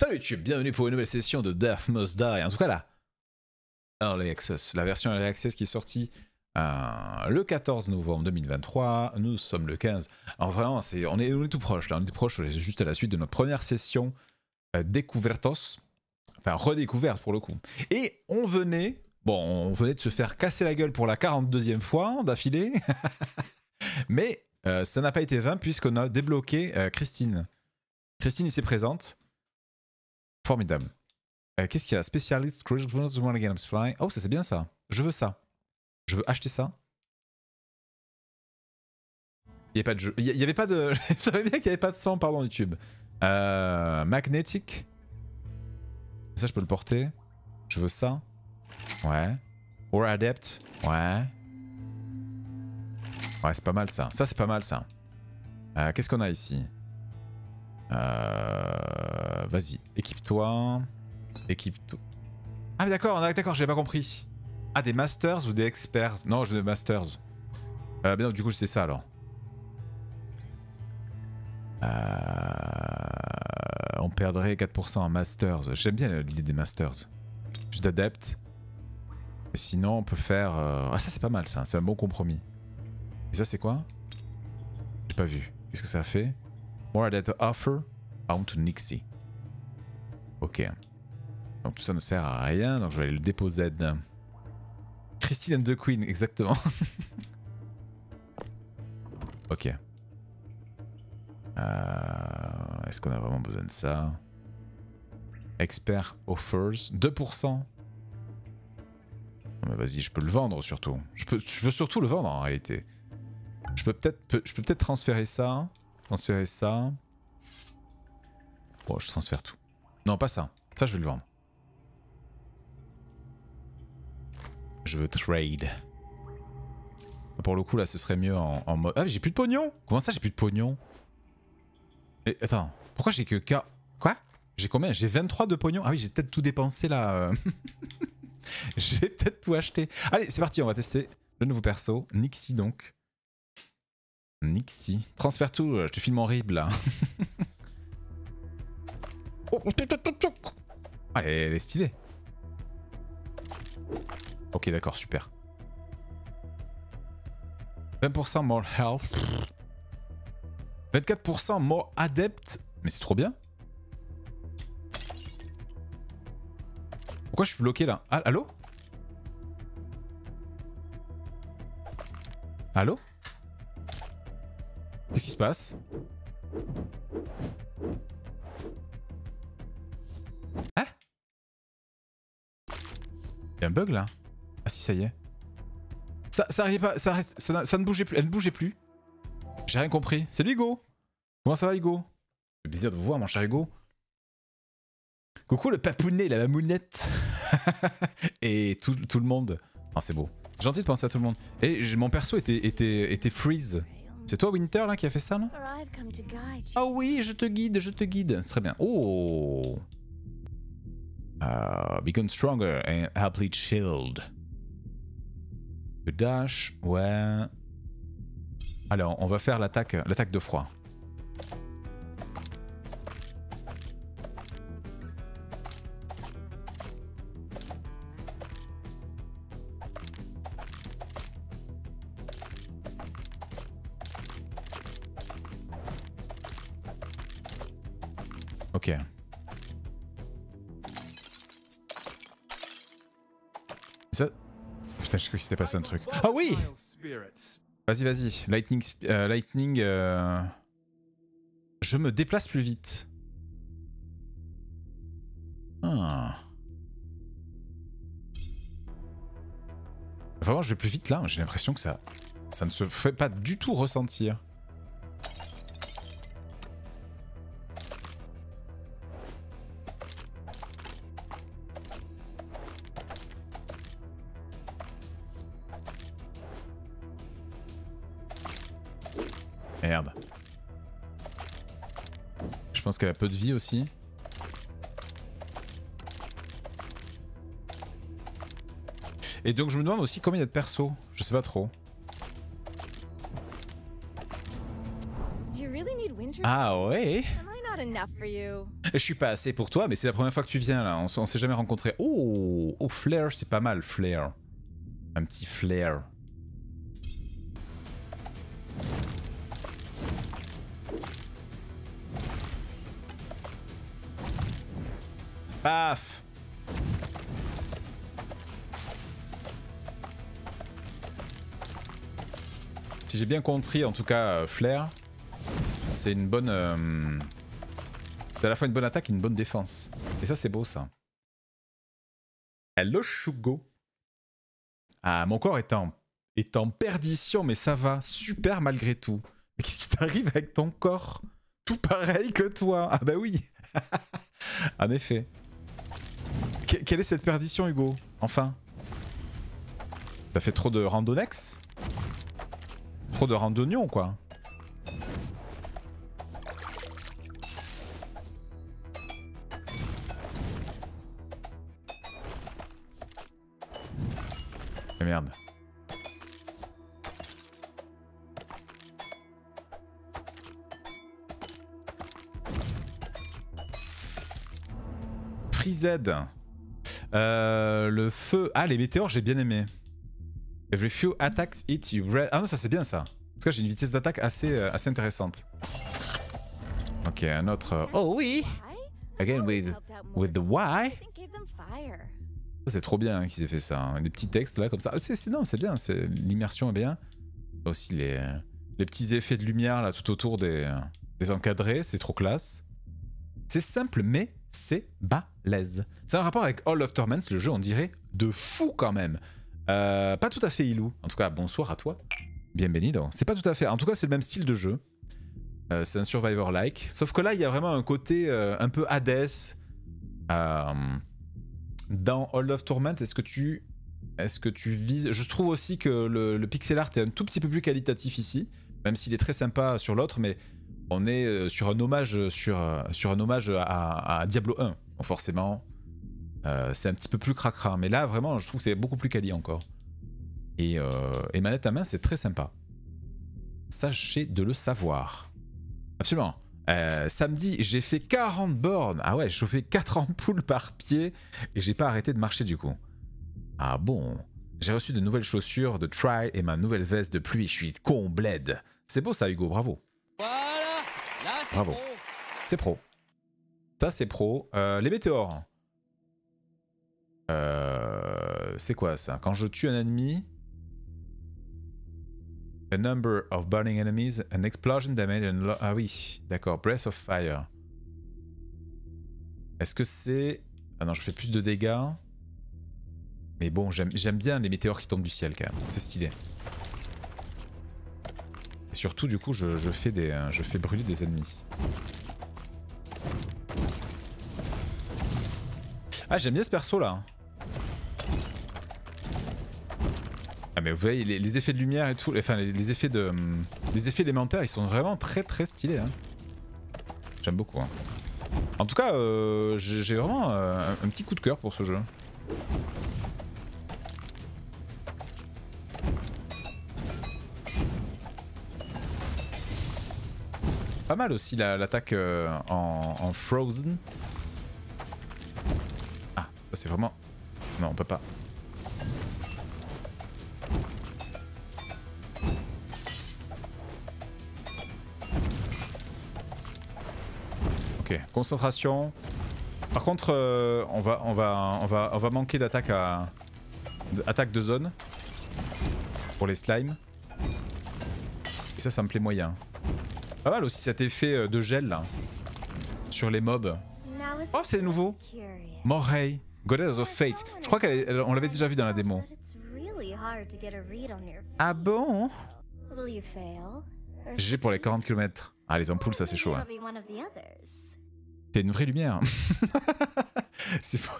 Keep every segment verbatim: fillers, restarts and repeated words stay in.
Salut, tu es bienvenue pour une nouvelle session de Death Must Die, en tout cas là, Early Access, la version Early Access qui est sortie euh, le quatorze novembre deux mille vingt-trois, nous sommes le quinze. Alors vraiment, est, on, est, on est tout proche, là, on est tout proche, juste à la suite de notre première session euh, Découvertos, enfin redécouverte pour le coup. Et on venait, bon, on venait de se faire casser la gueule pour la quarante-deuxième fois d'affilée, mais euh, ça n'a pas été vain puisqu'on a débloqué euh, Christine. Christine ici présente. Formidable. Euh, Qu'est-ce qu'il y a? Specialist, oh, ça c'est bien ça. Je veux ça. Je veux acheter ça. Il n'y avait pas de jeu. Il n'y avait pas de... Je savais bien qu'il n'y avait pas de sang, pardon, YouTube. Euh, magnétique. Ça, je peux le porter. Je veux ça. Ouais. Or adept. Ouais. Ouais, c'est pas mal ça. Ça, c'est pas mal ça. Euh, Qu'est-ce qu'on a ici? Euh, Vas-y, équipe-toi. Équipe-toi. Ah, d'accord, d'accord, j'avais pas compris. Ah, des masters ou des experts? Non, je veux des masters. Euh, mais non, du coup, c'est ça alors. Euh, on perdrait quatre pour cent en masters. J'aime bien l'idée des masters. Juste adepte. Mais sinon, on peut faire. Euh... Ah, ça, c'est pas mal ça. C'est un bon compromis. Et ça, c'est quoi? J'ai pas vu. Qu'est-ce que ça fait? More data offer, out Nixie. Ok. Donc tout ça ne sert à rien, donc je vais aller le déposer. Christine and the Queen, exactement. Ok. Euh, Est-ce qu'on a vraiment besoin de ça? Expert offers, deux pour cent. Vas-y, je peux le vendre surtout. Je peux, je peux surtout le vendre en réalité. Je peux peut-être peut, je peux peut-être transférer ça. Transférer ça. Bon, je transfère tout. Non, pas ça. Ça, je vais le vendre. Je veux trade. Pour le coup, là, ce serait mieux en, en mode... Ah, j'ai plus de pognon. Comment ça, j'ai plus de pognon? Et, attends, pourquoi j'ai que... K... Quoi? J'ai combien? J'ai vingt-trois de pognon. Ah oui, j'ai peut-être tout dépensé, là. J'ai peut-être tout acheté. Allez, c'est parti, on va tester le nouveau perso. Nixie, donc. Nixie. Transfère tout, je te filme en rib là. Allez, elle est stylée. Ok, d'accord, super. vingt pour cent more health. vingt-quatre pour cent more adept. Mais c'est trop bien. Pourquoi je suis bloqué là? Ah, allô? Allô? Qu'est-ce qui se passe? Hein? Y'a un bug là? Ah si, ça y est. Ça, ça arrivait pas, ça, ça, ça ne bougeait plus, elle ne bougeait plus. J'ai rien compris. C'est lui Hugo? Comment ça va Hugo? Le plaisir de vous voir mon cher Hugo. Coucou le papounet, la mamounette. Et tout, tout le monde. Enfin, c'est beau. Gentil de penser à tout le monde. Et mon perso était, était, était freeze. C'est toi Winter là qui a fait ça là? Ah oui, je te guide, je te guide. C'est très bien. Oh uh, become stronger and happily chilled. Le dash, ouais. Alors, on va faire l'attaque l'attaque de froid. Ok. Ça... Putain, je crois que c'était passé un truc. Ah oui! Vas-y, vas-y. Lightning... Euh, lightning euh... Je me déplace plus vite. Ah. Vraiment, je vais plus vite là. J'ai l'impression que ça... Ça ne se fait pas du tout ressentir. Merde. Je pense qu'elle a peu de vie aussi. Et donc je me demande aussi combien il y a de persos. Je sais pas trop. Ah ouais? Je suis pas assez pour toi, mais c'est la première fois que tu viens là, on, on s'est jamais rencontrés. Oh, oh flair, c'est pas mal, flair. Un petit flair. Paf. Si j'ai bien compris, en tout cas, euh, flair, c'est une bonne... Euh, c'est à la fois une bonne attaque et une bonne défense. Et ça, c'est beau, ça. Hello, Shugo. Ah, mon corps est en, est en perdition, mais ça va. Super, malgré tout. Mais qu'est-ce qui t'arrive avec ton corps? Tout pareil que toi. Ah bah oui. En effet. Que, quelle est cette perdition, Hugo? Enfin. T'as fait trop de randonex? Trop de randonnions, quoi. Et merde. Freezed. Euh, le feu. Ah, les météores, j'ai bien aimé. Every few attacks hit you. Ah non, ça c'est bien ça. En tout cas, j'ai une vitesse d'attaque assez, euh, assez intéressante. Ok, un autre. Oh oui! Again with, with the why. Ça c'est trop bien hein, qu'ils aient fait ça. Hein. Des petits textes là comme ça. C'est non, c'est bien. L'immersion est bien. Aussi les, les petits effets de lumière là tout autour des, des encadrés. C'est trop classe. C'est simple, mais c'est balèze. C'est un rapport avec Hall of Torment, le jeu, on dirait, de fou quand même. Euh, pas tout à fait Ilou, en tout cas bonsoir à toi, bienvenido, c'est pas tout à fait, en tout cas c'est le même style de jeu, euh, c'est un survivor-like, sauf que là il y a vraiment un côté euh, un peu Hadès, euh, dans Hall of Torment, est-ce que tu est-ce que tu vises, je trouve aussi que le, le pixel art est un tout petit peu plus qualitatif ici, même s'il est très sympa sur l'autre, mais on est sur un hommage, sur, sur un hommage à, à Diablo un, donc forcément... Euh, c'est un petit peu plus cracra, mais là vraiment je trouve que c'est beaucoup plus quali encore. Et, euh, et manette à main c'est très sympa. Sachez de le savoir. Absolument. Euh, samedi j'ai fait quarante bornes. Ah ouais, j'ai chauffé quatre ampoules par pied et j'ai pas arrêté de marcher du coup. Ah bon. J'ai reçu de nouvelles chaussures de trial et ma nouvelle veste de pluie. Je suis combled. C'est beau ça Hugo, bravo. Voilà. Là, bravo. C'est pro. Ça c'est pro. Euh, les météores. Euh, c'est quoi ça? Quand je tue un ennemi, a number of burning enemies, an explosion damage, and ah oui, d'accord, breath of fire. Est-ce que c'est... Ah non, je fais plus de dégâts. Mais bon, j'aime bien les météores qui tombent du ciel quand même, c'est stylé. Et surtout du coup, je, je, fais des, je fais brûler des ennemis. Ah j'aime bien ce perso là. Ah mais vous voyez les, les effets de lumière et tout, enfin les, les effets de, les effets élémentaires ils sont vraiment très très stylés. Hein. J'aime beaucoup. Hein. En tout cas euh, j'ai vraiment euh, un, un petit coup de cœur pour ce jeu. Pas mal aussi l'attaque la, euh, en, en Frozen. C'est vraiment... Non, on peut pas. Ok, concentration. Par contre, euh, on, va, on, va, on, va, on va manquer d'attaque à... attaque de zone. Pour les slimes. Et ça, ça me plaît moyen. Pas mal aussi cet effet de gel, là. Sur les mobs. Oh, c'est nouveau. Morey. Goddess of Fate. Je crois qu'on l'avait déjà vu dans la démo. Ah bon? J'ai pour les quarante kilomètres. Ah, les ampoules, ça c'est chaud. Hein. T'es une vraie lumière. C'est fou.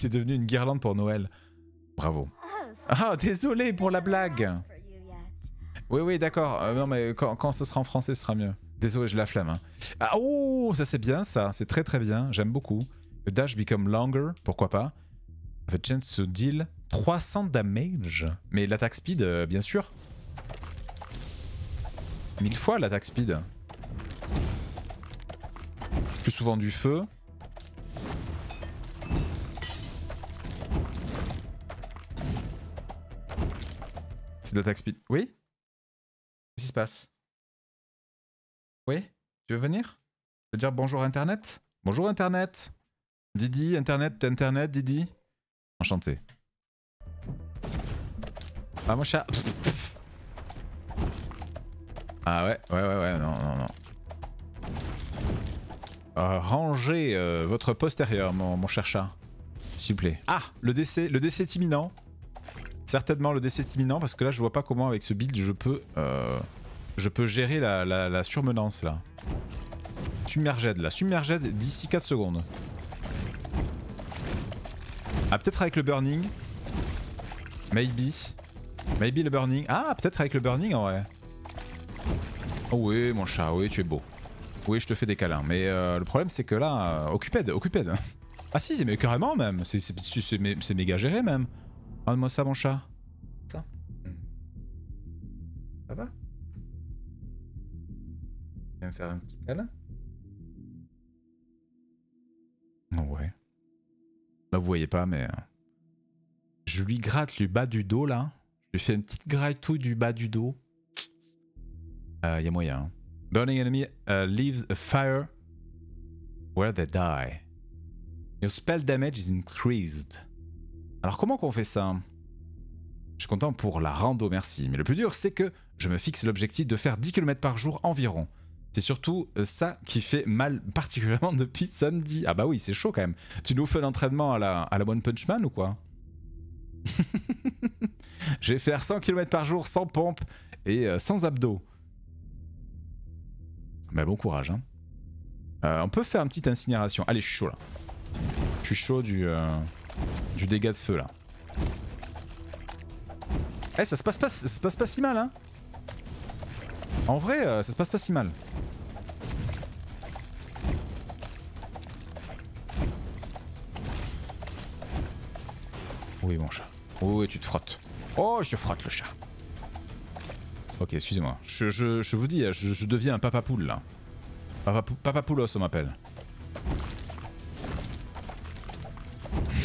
T'es devenu une guirlande pour Noël. Bravo. Ah, désolé pour la blague. Oui, oui, d'accord. Euh, non, mais quand, quand ce sera en français, ce sera mieux. Désolé, je la flamme. Hein. Ah, oh, ça c'est bien, ça. C'est très très bien. J'aime beaucoup. The dash become longer, pourquoi pas. The chance to deal trois cents damage. Mais l'attaque speed, euh, bien sûr. Mille fois l'attaque speed. plus souvent du feu. C'est de l'attaque speed. Oui? Qu'est-ce qui se passe? Oui? Tu veux venir? Tu veux dire bonjour Internet? Bonjour Internet! Didi, Internet, Internet, Didi. Enchanté. Ah mon chat. Ah ouais, ouais, ouais, ouais, non, non, non. Euh, rangez euh, votre postérieur, mon, mon cher chat. S'il vous plaît. Ah, le décès, le décès est imminent. Certainement le décès est imminent, parce que là je vois pas comment avec ce build je peux, euh, je peux gérer la, la, la surmenance là. Submerged là, submerged d'ici quatre secondes. Ah peut-être avec le burning. Maybe. Maybe le burning. Ah peut-être avec le burning en vrai. Oh oui mon chat, oui tu es beau. Oui je te fais des câlins. Mais euh, le problème c'est que là, euh, occuped, occuped. Ah si mais carrément même. C'est méga géré même. Regarde-moi ça mon chat. Ça. Ça va? Tu viens me faire un petit câlin? Ouais. Là vous voyez pas mais... Je lui gratte le bas du dos là. Je lui fais une petite gratouille du bas du dos. Il euh, y a moyen. Hein. Burning enemy uh, leaves a fire where they die. Your spell damage is increased. Alors comment qu'on fait ça? Je suis content pour la rando, merci. Mais le plus dur, c'est que je me fixe l'objectif de faire dix kilomètres par jour environ. C'est surtout ça qui fait mal, particulièrement depuis samedi. Ah bah oui, c'est chaud quand même. Tu nous fais l'entraînement à la, à la One Punch Man ou quoi? Je vais faire cent kilomètres par jour sans pompe et sans abdos. Mais bon courage. Hein. Euh, on peut faire une petite incinération. Allez, je suis chaud là. Je suis chaud du, euh, du dégât de feu là. Eh, ça se passe pas, ça se passe pas si mal hein. En vrai, euh, ça se passe pas si mal. Oui, mon chat. Oui, tu te frottes. Oh, je frotte le chat. Ok, excusez-moi. Je, je, je vous dis, je, je deviens un papa poule là. Papa, papa poulos, on m'appelle.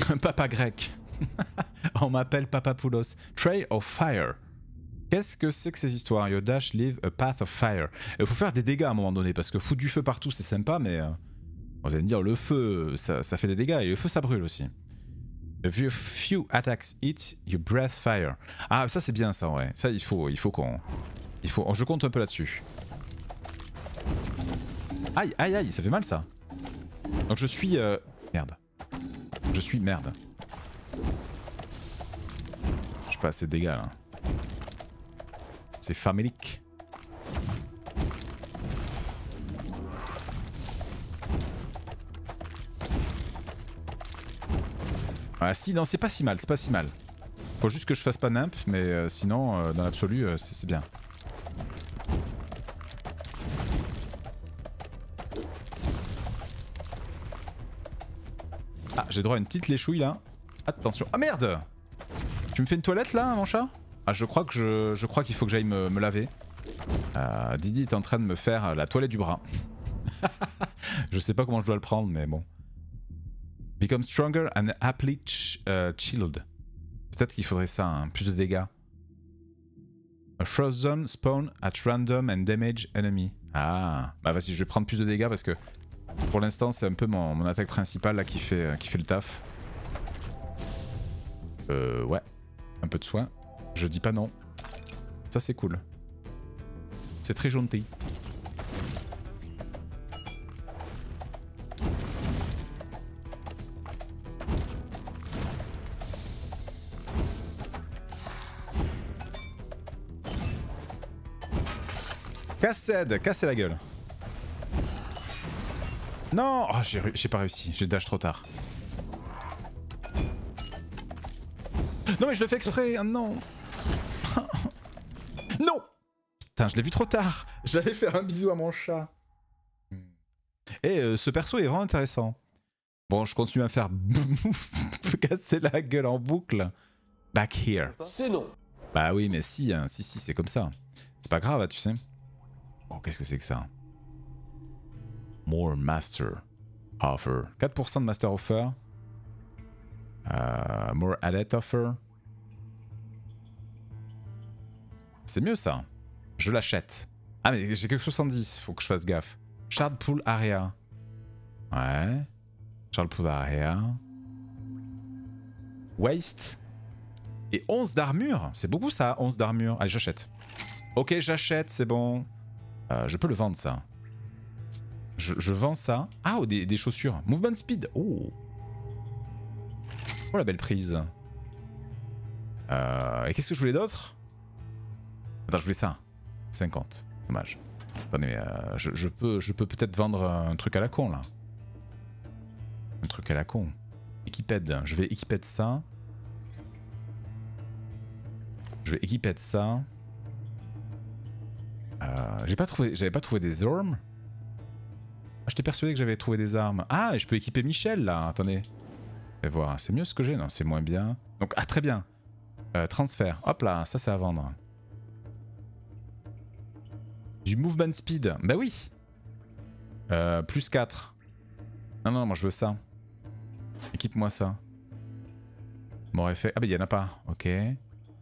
Un papa grec. On m'appelle papa poulos. Trail of fire. Qu'est-ce que c'est que ces histoires? Your dash leave a path of fire. Il faut faire des dégâts à un moment donné, parce que foutre du feu partout c'est sympa, mais... Euh, vous allez me dire, le feu, ça, ça fait des dégâts, et le feu ça brûle aussi. If you few attacks hit, you breath fire. Ah ça c'est bien ça en vrai, ça il faut, il faut qu'on... Il faut, je compte un peu là-dessus. Aïe, aïe, aïe, ça fait mal ça. Donc je suis... Euh, merde. Je suis merde. J'ai pas assez de dégâts là. C'est famélique. Ah si, non, c'est pas si mal, c'est pas si mal. Faut juste que je fasse pas nimp, mais euh, sinon, euh, dans l'absolu, euh, c'est bien. Ah, j'ai droit à une petite léchouille là. Attention. Ah merde! Tu me fais une toilette là, mon chat? Ah, je crois que je, je crois qu'il faut que j'aille me, me laver. Euh, Didi est en train de me faire la toilette du bras. Je sais pas comment je dois le prendre, mais bon. Become stronger and aptly ch uh, chilled. Peut-être qu'il faudrait ça, hein, plus de dégâts. A frozen spawn at random and damage enemy. Ah, bah vas-y, je vais prendre plus de dégâts parce que pour l'instant c'est un peu mon, mon attaque principale là qui fait, qui fait le taf. Euh, ouais, un peu de soin. Je dis pas non. Ça c'est cool. C'est très gentil. Cassette, cassez la gueule. Non, oh, j'ai pas réussi, j'ai dash trop tard. Non mais je le fais exprès, non. Non! Putain, je l'ai vu trop tard. J'allais faire un bisou à mon chat. Et euh, ce perso est vraiment intéressant. Bon, je continue à faire casser la gueule en boucle. Back here. C'est non. Bah oui, mais si, hein, si, si, c'est comme ça. C'est pas grave, hein, tu sais. Oh, qu'est-ce que c'est que ça? More master. Offer. quatre pour cent de Master Offer. Uh, more Adet Offer. C'est mieux ça. Je l'achète. Ah mais j'ai que soixante-dix, faut que je fasse gaffe. Shard Pool Area. Ouais. Shard Pool Area. Waste. Et onze d'armure. C'est beaucoup ça, onze d'armure. Allez, j'achète. Ok, j'achète, c'est bon. Euh, je peux le vendre ça. Je, je vends ça. Ah, oh, des, des chaussures. Movement Speed. Oh. Oh la belle prise. Euh, et qu'est-ce que je voulais d'autre? Attends, je voulais ça. cinquante. Dommage. Attendez, mais euh, je, je peux, je peux peut-être vendre un truc à la con là. Un truc à la con. Équipède. Je vais équiper de ça. Je vais équiper de ça. Euh, j'ai pas trouvé, j'avais pas trouvé des armes. Ah, j'étais persuadé que j'avais trouvé des armes. Ah, et je peux équiper Michel là. Attendez. Je vais voir. C'est mieux ce que j'ai. Non, c'est moins bien. Donc ah très bien. Euh, transfert. Hop là, ça c'est à vendre. Du movement speed. Bah oui. Euh, plus quatre. Non, non, moi je veux ça. Équipe-moi ça. Mon effet. Ah bah il n'y en a pas. Ok.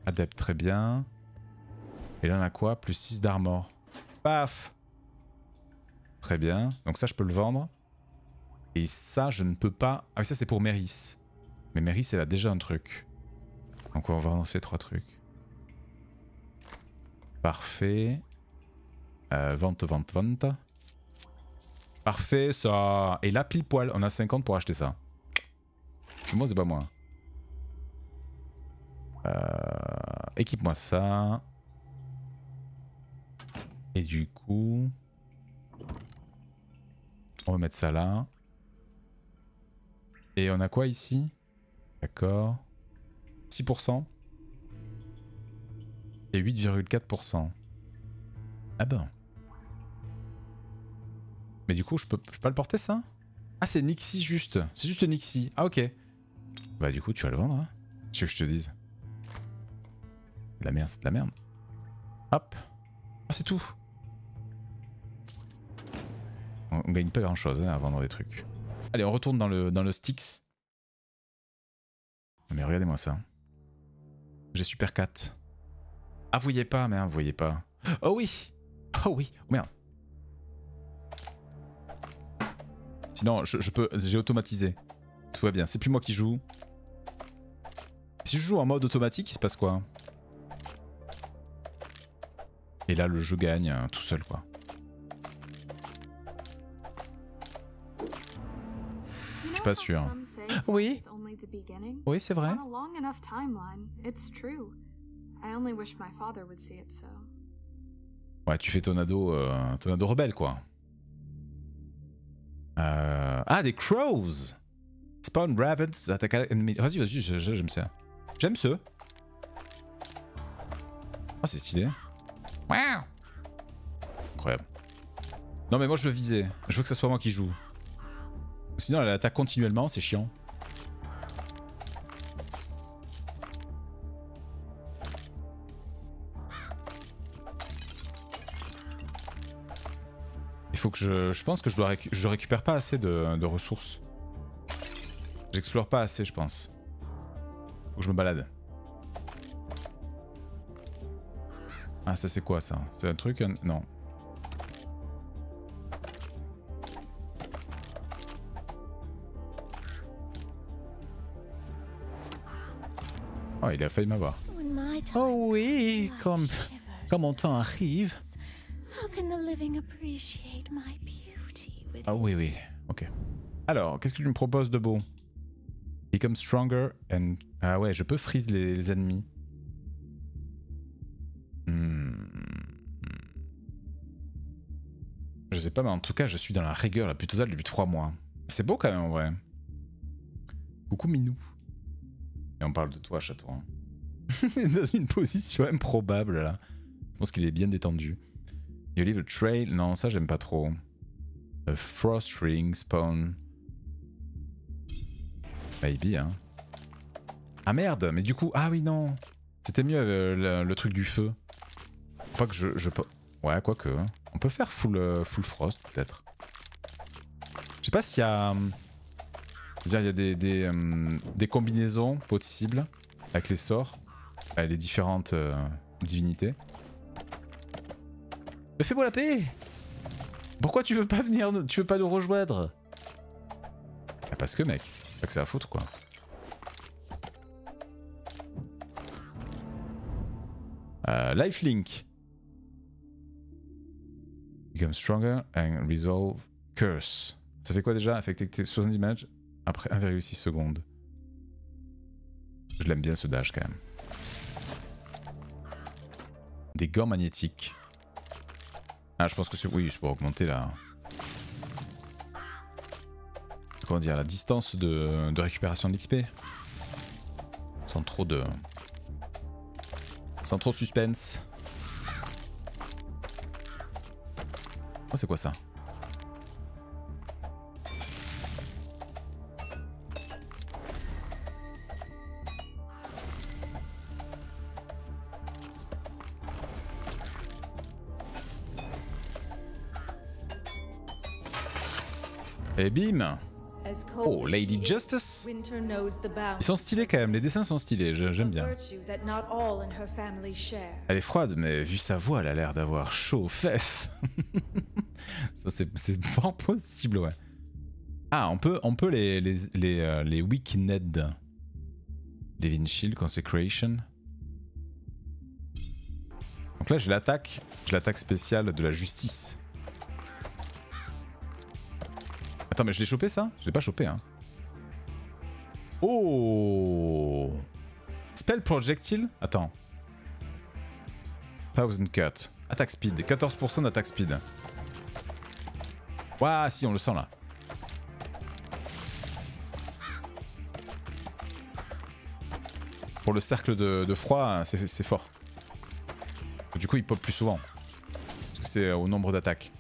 Adepte, très bien. Et là on a quoi? Plus six d'armor. Paf. Très bien. Donc ça je peux le vendre. Et ça je ne peux pas... Ah oui ça c'est pour Meris. Mais Meris elle a déjà un truc. Donc on va lancer trois trucs. Parfait. Euh, vente, vente, vente. Parfait, ça. Et là, pile poil, on a cinquante pour acheter ça. C'est moi, c'est pas moi. Euh, Équipe-moi ça. Et du coup... On va mettre ça là. Et on a quoi ici? D'accord. six pour cent. Et huit virgule quatre pour cent. Ah ben... Mais du coup, je peux, je peux pas le porter ça? Ah, c'est Nixie juste. C'est juste Nixie. Ah, ok. Bah, du coup, tu vas le vendre. Hein, tu veux que je te dise? C'est de la merde, c'est de la merde. Hop. Ah, c'est tout. On, on gagne pas grand chose hein, à vendre des trucs. Allez, on retourne dans le, dans le Styx. Mais regardez-moi ça. J'ai Super quatre. Ah, vous voyez pas, mais hein, vous voyez pas. Oh oui! Oh oui! Oh merde! Sinon, je, je peux, j'ai automatisé. Tout va bien, c'est plus moi qui joue. Si je joue en mode automatique, il se passe quoi? Et là, le jeu gagne hein, tout seul, quoi. Je suis pas sûr. Oui. Oui, c'est vrai. Ouais, tu fais ton ado, euh, ton ado rebelle, quoi. Euh... Ah, des crows! Spawn ravens, attaque ennemis. Vas-y, vas-y, j'aime ça. J'aime ce. Oh, c'est stylé. Wow. Incroyable. Non, mais moi, je veux viser. Je veux que ce soit moi qui joue. Sinon, elle attaque continuellement, c'est chiant. Que je, je pense que je dois récu je récupère pas assez de, de ressources. J'explore pas assez, je pense. Faut que je me balade. Ah, ça c'est quoi ça? C'est un truc? Un... Non. Oh, il a failli m'avoir. Oh oui, comme, comme mon temps arrive. Ah oui, oui, ok. Alors, qu'est-ce que tu me proposes de beau? Become stronger and... Ah ouais, je peux freeze les, les ennemis. Hmm. Je sais pas, mais en tout cas, je suis dans la rigueur la plus totale depuis trois mois. C'est beau quand même, en vrai. Coucou Minou. Et on parle de toi, chaton. Dans une position improbable, là. Je pense qu'il est bien détendu. You leave a trail. Non, ça j'aime pas trop. A frost ring spawn. Maybe, hein. Ah merde, mais du coup... Ah oui, non. C'était mieux euh, le, le truc du feu. Pas que je... je... Ouais, quoique. On peut faire full, euh, full frost, peut-être. Je sais pas s'il y a... Il y a des, des, euh, des combinaisons possibles avec les sorts, les différentes euh, divinités. Mais fais-moi la paix! Pourquoi tu veux pas venir, tu veux pas nous rejoindre? Ah parce que mec, pas que c'est à foutre quoi. Euh, Lifelink. Become stronger and resolve curse. Ça fait quoi déjà? Affecter soixante-dix images après un virgule six secondes. Je l'aime bien ce dash quand même. Des gants magnétiques. Ah je pense que c'est... Oui c'est pour augmenter la... Comment dire? La distance de, de récupération de l'X P. Sans trop de... Sans trop de suspense. Oh c'est quoi ça? Et bim! Oh, Lady Justice! Ils sont stylés quand même, les dessins sont stylés, j'aime bien. Elle est froide, mais vu sa voix, elle a l'air d'avoir chaud aux fesses. Ça, c'est fort possible, ouais. Ah, on peut, on peut les, les, les, euh, les Wicked. Divine Shield, Consecration. Donc là, j'ai l'attaque, j'ai l'attaque spéciale de la justice. Attends mais je l'ai chopé ça? Je l'ai pas chopé hein. Oh Spell projectile? Attends. Thousand cut. Attaque speed. quatorze pour cent d'attaque speed. Ouah si on le sent là. Pour le cercle de, de froid c'est fort. Du coup il pop plus souvent. Parce que c'est au nombre d'attaques.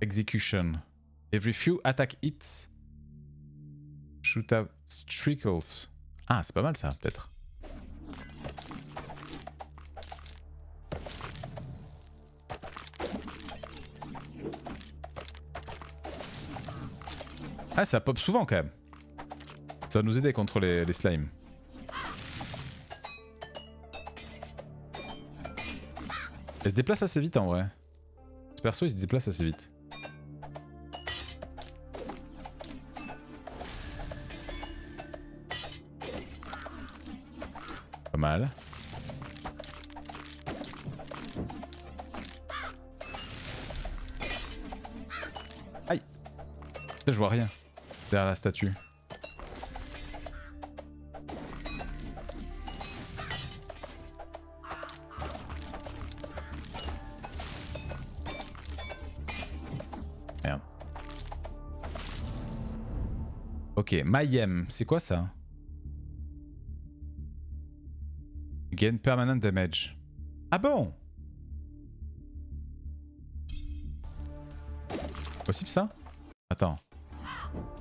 Execution. Every few attack hits, shoot out trickles. Ah, c'est pas mal ça, peut-être. Ah, ça pop souvent quand même. Ça va nous aider contre les, les slimes. Elle se déplace assez vite en vrai. Ce perso, il se déplace assez vite. Mal. Aïe. Je vois rien derrière la statue. Merde. Ok, Mayhem, c'est quoi ça? Gain permanent damage. Ah bon? Possible ça? Attends.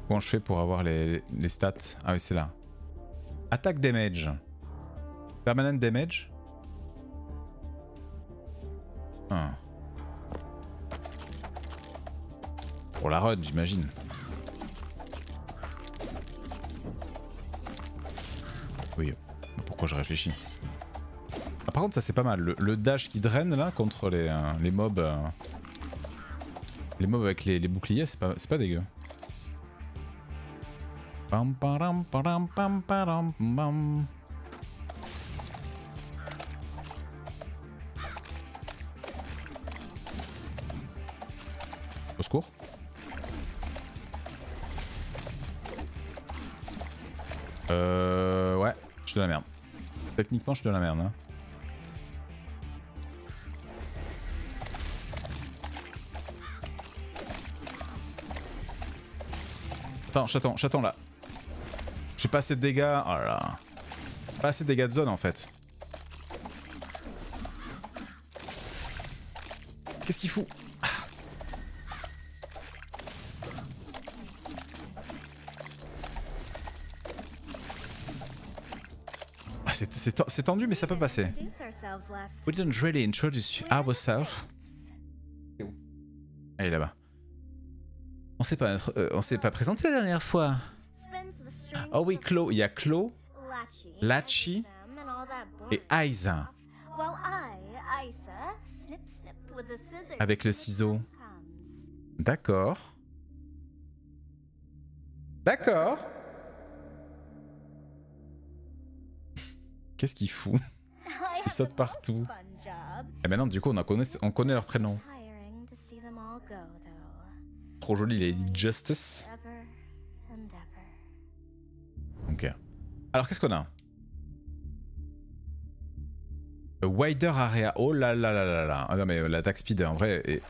Comment je fais pour avoir les, les stats? Ah oui c'est là. Attaque damage. Permanent damage. Ah. Pour la run j'imagine. Oui. Pourquoi je réfléchis? Par contre ça c'est pas mal, le, le dash qui draine là contre les, euh, les mobs euh, les mobs avec les, les boucliers c'est pas, pas dégueu. Pam pam pam pam pam pam. Au secours. Euh ouais, je suis de la merde. Techniquement je suis de la merde hein. Attends, chaton, chaton là. J'ai pas assez de dégâts. Oh là là. Pas assez de dégâts de zone en fait. Qu'est-ce qu'il fout? Ah. Ah, c'est tendu mais ça peut passer. We didn't really introduce ourselves. Elle est là-bas. On s'est pas, euh, pas présenté la dernière fois. Oh oui, Clo. Il y a Clo, Lachi et Isa. Avec le ciseau. D'accord. D'accord. Qu'est-ce qu'il fout? Ils sautent partout. Et maintenant, du coup, on, en connaît, on connaît leur prénom. Trop joli, Lady Justice. Ok. Alors, qu'est-ce qu'on a? A wider area. Oh là là là là là. Ah non, mais l'attaque speed, en vrai, est...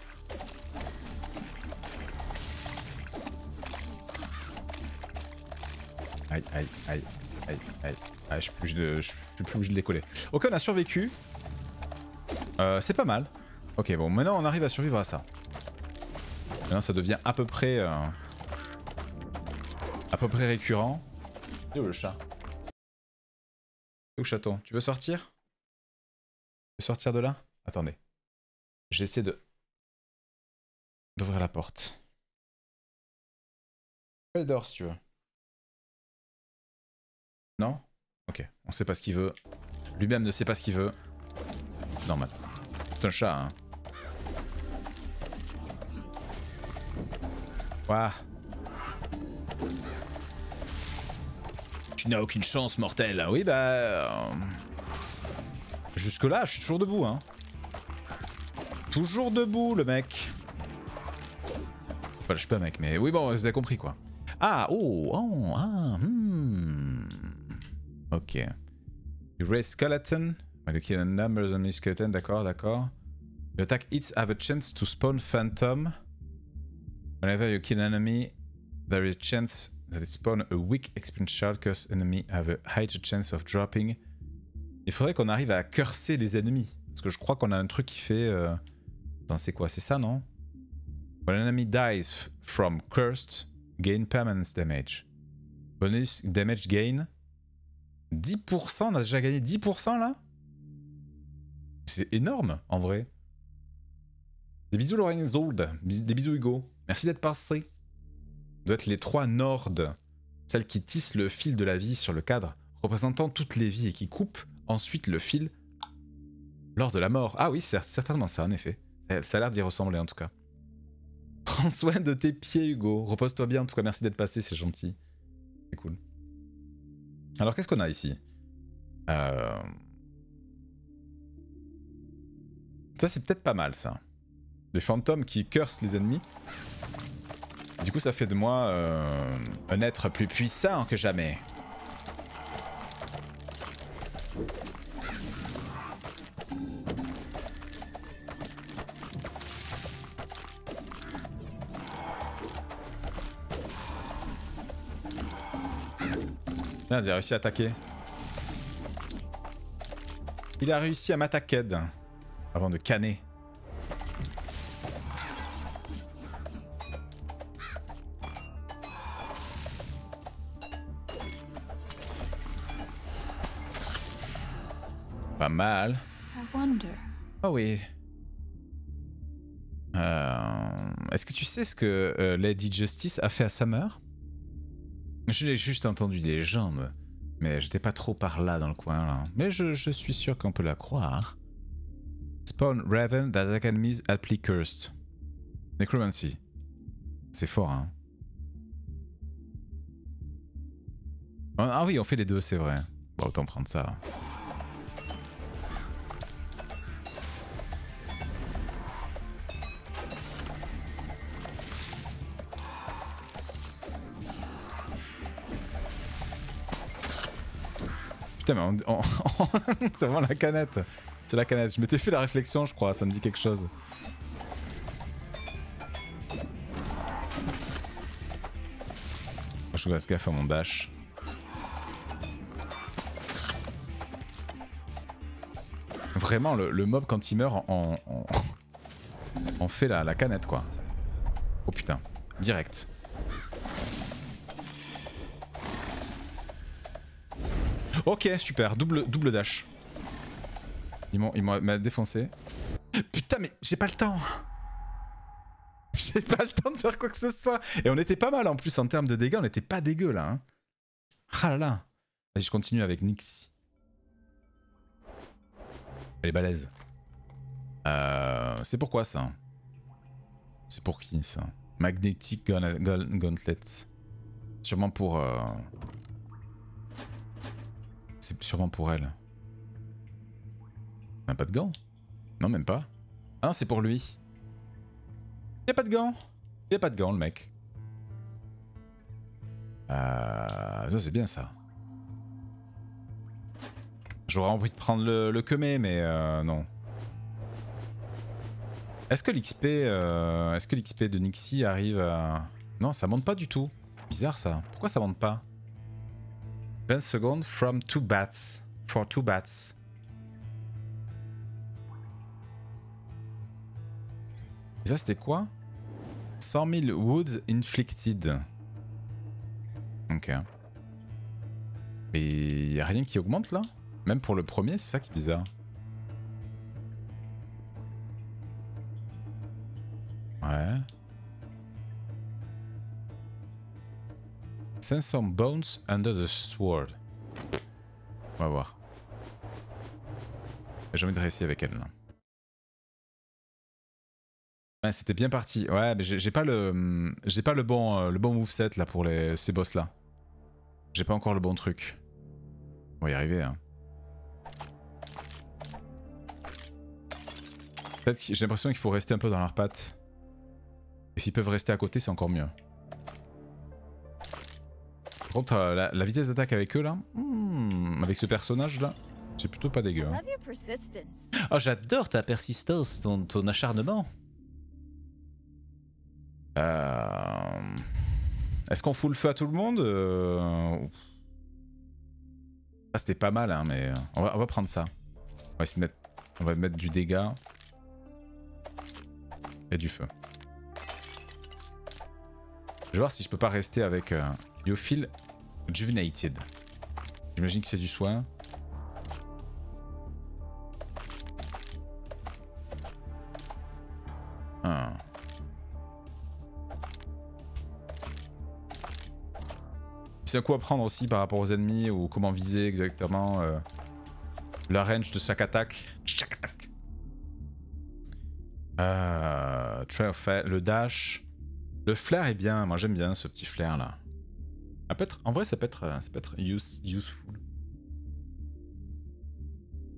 Aïe, aïe, aïe, aïe, aïe. Ah, je suis plus obligé de les coller. Ok, on a survécu. Euh, c'est pas mal. Ok, bon, maintenant on arrive à survivre à ça. Maintenant ça devient à peu près... Euh, à peu près récurrent. Et où le chat? Et où chaton? Tu veux sortir? Tu veux sortir de là? Attendez. J'essaie de... d'ouvrir la porte. Elle dort si tu veux. Non? Ok, on sait pas ce qu'il veut. Lui-même ne sait pas ce qu'il veut. C'est normal. C'est un chat, hein. Waouh. Tu n'as aucune chance, mortel. Oui, bah... Euh... Jusque-là, je suis toujours debout, hein. Toujours debout, le mec. Enfin, je suis pas mec, mais... Oui, bon, vous avez compris, quoi. Ah, oh, oh, ah, hmm... Ok. Erase skeleton. The kill and numbers on the skeleton, d'accord, d'accord. The attack hits have a chance to spawn phantom. Whenever you kill an enemy, there is a chance that it spawn a weak experience curse enemy have a high chance of dropping. Il faudrait qu'on arrive à curser les ennemis. Parce que je crois qu'on a un truc qui fait... Euh... Attends, c'est quoi? C'est ça, non? When an enemy dies from cursed, gain permanence damage. Bonus damage gain. dix pour cent, on a déjà gagné dix pour cent là? C'est énorme en vrai. Des bisous Lorenzold, des bisous Hugo. Merci d'être passé. On doit être les trois Nordes, celles qui tissent le fil de la vie sur le cadre, représentant toutes les vies et qui coupent ensuite le fil lors de la mort. Ah oui, c'est certainement ça en effet. Ça a l'air d'y ressembler en tout cas. Prends soin de tes pieds Hugo. Repose-toi bien en tout cas. Merci d'être passé, c'est gentil. C'est cool. Alors qu'est-ce qu'on a ici? euh... Ça c'est peut-être pas mal ça. Des fantômes qui cursent les ennemis. Du coup ça fait de moi euh, un être plus puissant que jamais. Il a réussi à attaquer. Il a réussi à m'attaquer avant de canner. Pas mal. Oh oui. Euh, Est-ce que tu sais ce que euh, Lady Justice a fait à sa mère? Je l'ai juste entendu des légendes, mais j'étais pas trop par là dans le coin là. Mais je, je suis sûr qu'on peut la croire. Spawn Raven that academies aptly cursed. Necromancy. C'est fort hein. Ah oui, on fait les deux, c'est vrai. Bon, autant prendre ça. Putain mais on... on... c'est vraiment la canette. C'est la canette, je m'étais fait la réflexion je crois, ça me dit quelque chose. Je dois se gaffe à mon dash. Vraiment le, le mob quand il meurt on, on... on fait la, la canette quoi. Oh putain, direct. Ok, super, double, double dash. Ils m'ont défoncé. Putain, mais j'ai pas le temps. j'ai pas le temps de faire quoi que ce soit. Et on était pas mal en plus en termes de dégâts, on était pas dégueu là. Hein. Ah là là. Allez, je continue avec Nixie. Elle est balèze. Euh, c'est pourquoi ça? C'est pour qui ça? Magnetic Gauntlet. Sûrement pour... Euh... C'est sûrement pour elle. On n'a pas de gants? Non, même pas. Ah non, c'est pour lui. Il a pas de gants. Il a pas de gants, le mec. Euh... Ça, c'est bien, ça. J'aurais envie de prendre le, le Kemé, mais euh, non. Est-ce que l'X P... Euh... Est-ce que l'X P de Nixie arrive à... Non, ça monte pas du tout. Bizarre, ça. Pourquoi ça monte pas? vingt secondes from two bats. For two bats. Et ça, c'était quoi? cent mille wounds inflicted. Ok. Et y a rien qui augmente là? Même pour le premier, c'est ça qui est bizarre. Ouais. cinq cents bones under the sword. On va voir. J'ai envie de réessayer avec elle là. Ouais, c'était bien parti. Ouais, mais j'ai pas le, j'ai pas le bon, euh, le bon moveset là pour les, ces boss là. J'ai pas encore le bon truc. On va y arriver. Hein. Peut-être que j'ai l'impression qu'il faut rester un peu dans leurs pattes. Et s'ils peuvent rester à côté, c'est encore mieux. Par contre, euh, la, la vitesse d'attaque avec eux là, hmm, avec ce personnage là, c'est plutôt pas dégueu. Hein. Oh, j'adore ta persistance, ton, ton acharnement. Euh... Est-ce qu'on fout le feu à tout le monde? euh... Ah, c'était pas mal, hein, mais on va, on va prendre ça. On va essayer de mettre, on va mettre du dégât et du feu. Je vais voir si je peux pas rester avec euh... You feel Juvenated. J'imagine que c'est du soin. Ah. C'est un coup à prendre aussi par rapport aux ennemis ou comment viser exactement euh, la range de chaque attaque. Chaque attaque. Euh, le dash. Le flair est bien. Moi j'aime bien ce petit flair là. Ça peut être, en vrai ça peut être, ça peut être use, useful.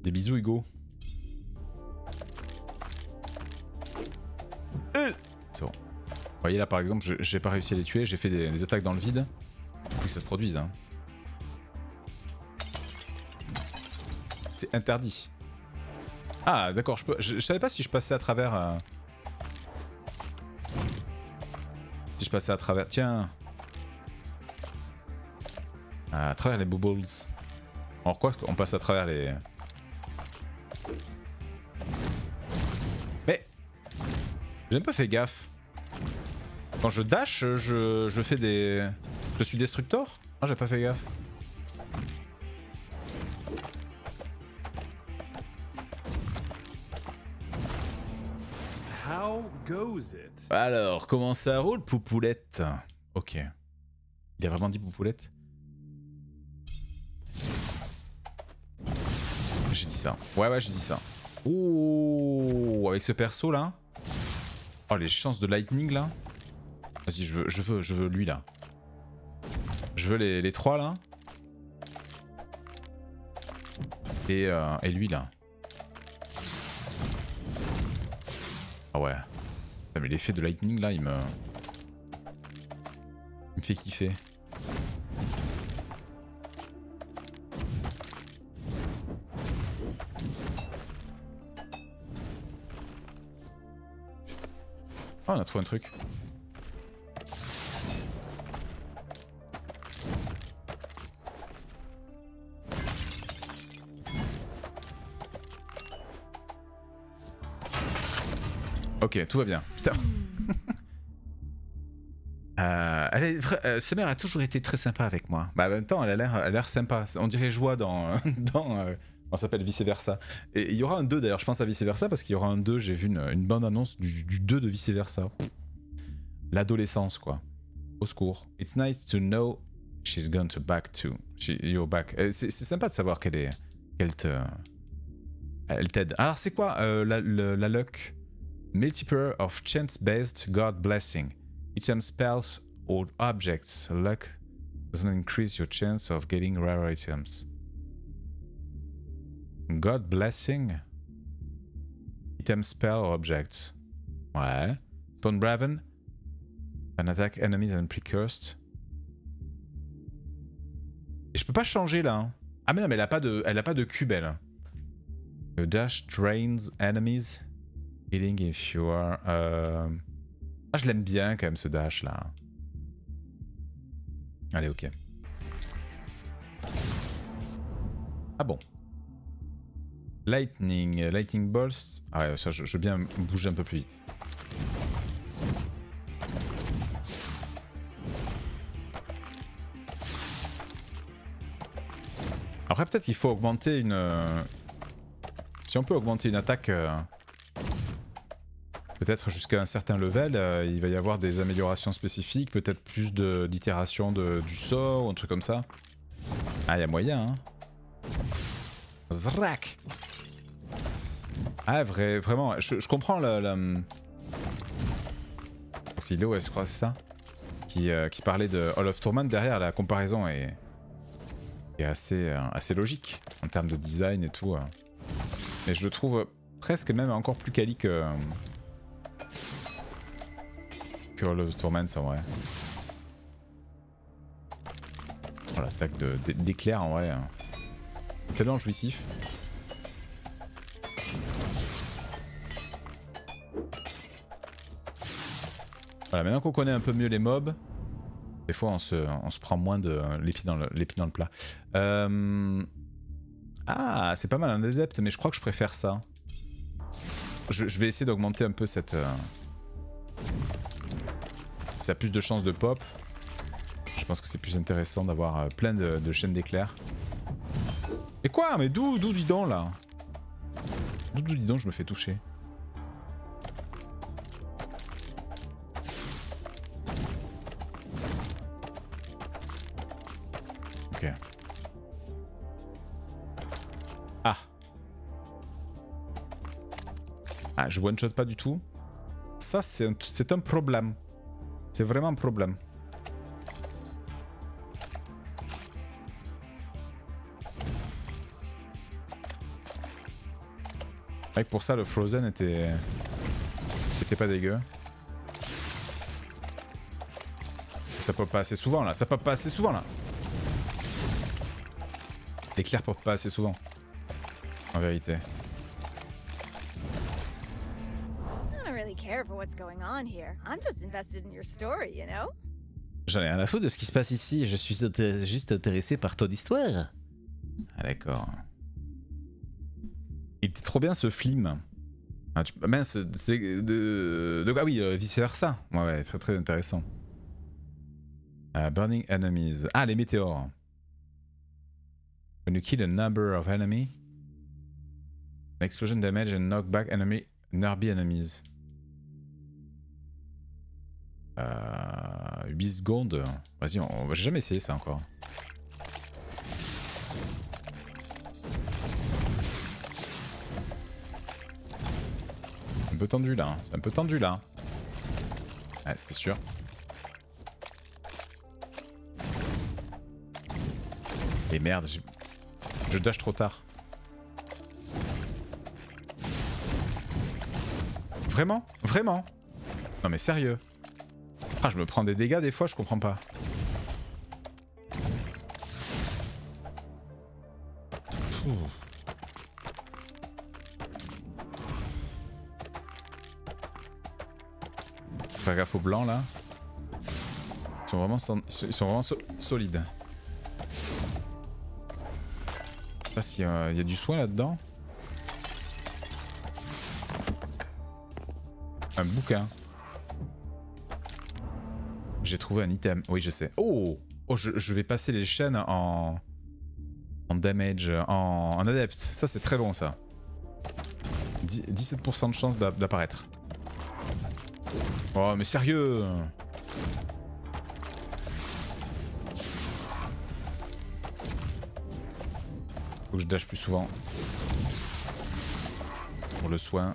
Des bisous Hugo. Euh C'est bon. Vous voyez là par exemple, j'ai pas réussi à les tuer, j'ai fait des, des attaques dans le vide. Que ça se produise hein. C'est interdit. Ah d'accord, je, je, je savais pas si je passais à travers euh... Si je passais à travers, tiens à travers les bubbles. Alors quoi qu'on passe à travers les... Mais j'ai même pas fait gaffe. Quand je dash, je, je fais des... Je suis destructor? Ah j'ai pas fait gaffe. How goes it? Alors, comment ça roule, Poupoulette? Ok. Il a vraiment dit Poupoulette? J'ai dit ça. Ouais, ouais, j'ai dit ça. Ouh, avec ce perso là. Oh, les chances de lightning là. Vas-y, je veux, je veux, je veux lui là. Je veux les, les trois là. Et, euh, et lui là. Ah ouais. Mais l'effet de lightning là, il me. Il me fait kiffer. Oh, on a trouvé un truc. Ok, tout va bien. Putain. euh, elle est vra... euh, ce mère a toujours été très sympa avec moi. Bah en même temps, elle a l'air, elle a l'air sympa. On dirait joie dans, euh, dans. Euh, on s'appelle Vice Versa. Et il y aura un deux d'ailleurs. Je pense à Vice Versa parce qu'il y aura un deux. J'ai vu une, une bande annonce du, du deux de Vice Versa. l'adolescence, quoi. Au secours. It's nice to know she's gone to back to. She, you're back. Euh, c'est sympa de savoir qu'elle est... qu'elle te... Elle t'aide. Alors c'est quoi euh, la, la, la luck? Multiple of chance-based God blessing. Item spells or objects. Luck doesn't increase your chance of getting rare items. God blessing. Item spell or objects. Ouais. Spawn Braven. An attack enemies and precursed. Et je peux pas changer là. Hein. Ah mais non, mais elle a pas de, elle a pas de cube elle. Le dash drains enemies. Healing if you are... Euh... Ah, je l'aime bien quand même ce dash là. Allez, ok. Ah bon. Lightning, lightning bolts. Ah ouais, ça je, je veux bien bouger un peu plus vite. Après peut-être qu'il faut augmenter une... Si on peut augmenter une attaque... Euh... Peut-être jusqu'à un certain level, euh, il va y avoir des améliorations spécifiques, peut-être plus d'itérations du sort, ou un truc comme ça. Ah, il y a moyen, hein. Zrak. Ah, vrai, vraiment, je, je comprends le... le... C'est Léo, je crois, c'est ça qui, euh, qui parlait de Hall of Torment derrière, la comparaison est, est assez, euh, assez logique, en termes de design et tout. Euh. Mais je le trouve presque même encore plus quali que... Euh, que Hall of Torment en vrai. Oh, l'attaque d'éclair en vrai. Tellement jouissif. Voilà, maintenant qu'on connaît un peu mieux les mobs, des fois on se, on se prend moins de l'épi dans, dans le plat. Euh... Ah, c'est pas mal un adepte, mais je crois que je préfère ça. Je, je vais essayer d'augmenter un peu cette... Euh... Ça a plus de chances de pop. Je pense que c'est plus intéressant d'avoir plein de, de chaînes d'éclairs. Mais quoi? Mais d'où d'où dis donc là? D'où dis donc je me fais toucher? Ok. Ah. Ah, je one-shot pas du tout. Ça c'est un, c'est un problème. C'est vraiment un problème. Ouais, pour ça, le Frozen était, était pas dégueu. Ça pop pas assez souvent là. Ça pop pas assez souvent là. L'éclair pop pas assez souvent. En vérité. J'en ai rien à foutre de ce qui se passe ici, je suis juste intéressé par ton histoire. Ah d'accord. Il était trop bien ce film. Ah, tu... Mince, c'est... De... De... Ah oui, euh, vice versa. Ouais, ouais, très très intéressant. Uh, burning enemies. Ah, les météores. When you kill a number of enemies, an explosion damage and knockback enemy, nerby enemies. Euh, huit secondes. Vas-y, on, on va jamais essayer ça encore. Un peu tendu là, hein. C'est un peu tendu là. Ouais, c'était sûr. Et merde, je dash trop tard. Vraiment? Vraiment? Non mais sérieux? Ah, je me prends des dégâts des fois, je comprends pas. Ouh. Faire gaffe aux blancs là. Ils sont vraiment, so ils sont vraiment so solides. Je sais pas s'il euh, y a du soin là-dedans. Un bouquin. J'ai trouvé un item, oui je sais. Oh, oh je, je vais passer les chaînes en, en damage, en, en adepte. Ça c'est très bon ça. dix-sept pour cent de chance d'apparaître. Oh mais sérieux. Faut que je dash plus souvent. Pour le soin.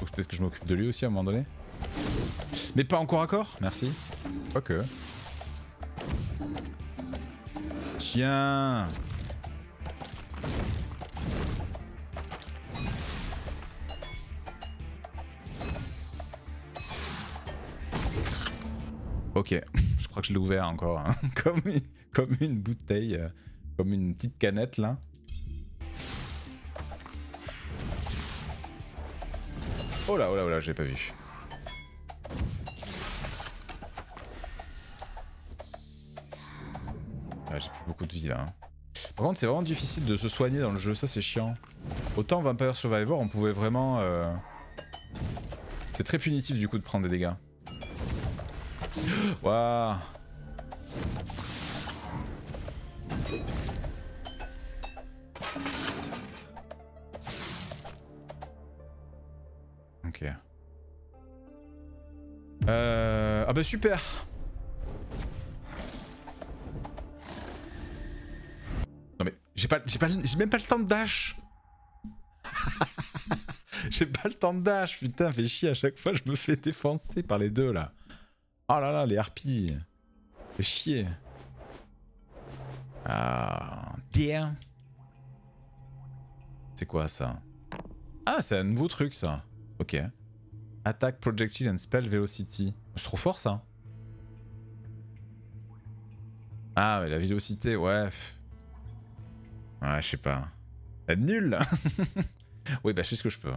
Peut-être que je m'occupe de lui aussi à un moment donné. Mais pas encore à corps, merci. Quoique. Tiens. Ok, je crois que je l'ai ouvert encore. Hein. Comme, une, comme une bouteille, euh, comme une petite canette là. Oh là, oh là, oh là, j'ai pas vu. Ah, j'ai plus beaucoup de vie là. Hein. Par contre, c'est vraiment difficile de se soigner dans le jeu, ça c'est chiant. Autant Vampire Survivor, on pouvait vraiment... Euh... C'est très punitif du coup de prendre des dégâts. Waouh. Ok. Euh... Ah bah super. Non mais j'ai pas, j'ai pas, j'ai même pas le temps de dash. J'ai pas le temps de dash, putain, fais chier, à chaque fois je me fais défoncer par les deux là. Oh là là, les harpies. Fais chier. Ah, damn. C'est quoi ça? Ah, c'est un nouveau truc ça. Ok. Attack, projectile and spell velocity. C'est trop fort ça. Ah, mais la vélocité, ouais. Ouais, je sais pas. Elle est nulle. Oui, bah je fais ce que je peux.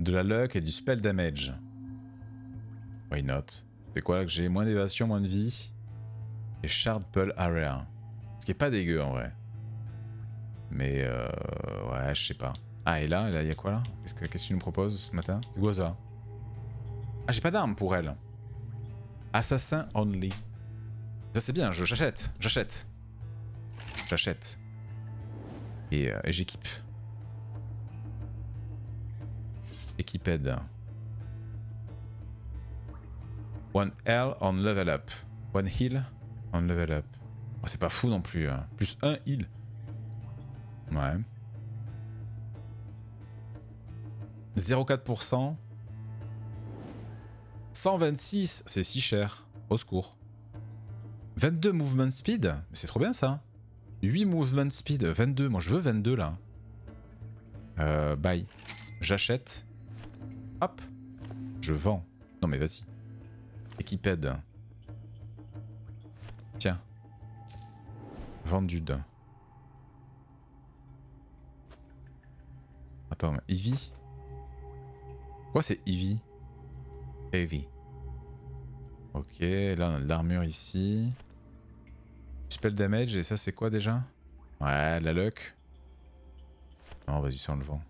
De la luck et du spell damage. Why not? C'est quoi que j'ai? Moins d'évasion, moins de vie. Et Shard Pull Area. Ce qui est pas dégueu en vrai. Mais euh... ouais, je sais pas. Ah et là, il y a quoi là? Qu'est-ce que tu nous proposes ce matin? C'est quoi ça? Ah, j'ai pas d'arme pour elle. Assassin Only. Ça c'est bien, j'achète, j'achète. J'achète. Et, euh, et j'équipe. Équiped. One Heal on level up. One heal on level up. Oh, c'est pas fou non plus. Hein. Plus un heal. Ouais. zéro virgule quatre pour cent. cent vingt-six. C'est si cher. Au secours. vingt-deux movement speed. C'est trop bien ça. huit movement speed. vingt-deux. Moi je veux vingt-deux là. Euh, bye. J'achète. Hop. Je vends. Non mais vas-y. Équiped. Tiens. Vendu d'un. Attends, mais Eevee. Quoi c'est Eevee? Heavy. Ok, là on a de l'armure ici. Spell damage, et ça c'est quoi déjà? Ouais, la luck. Non, vas-y, sans le vent.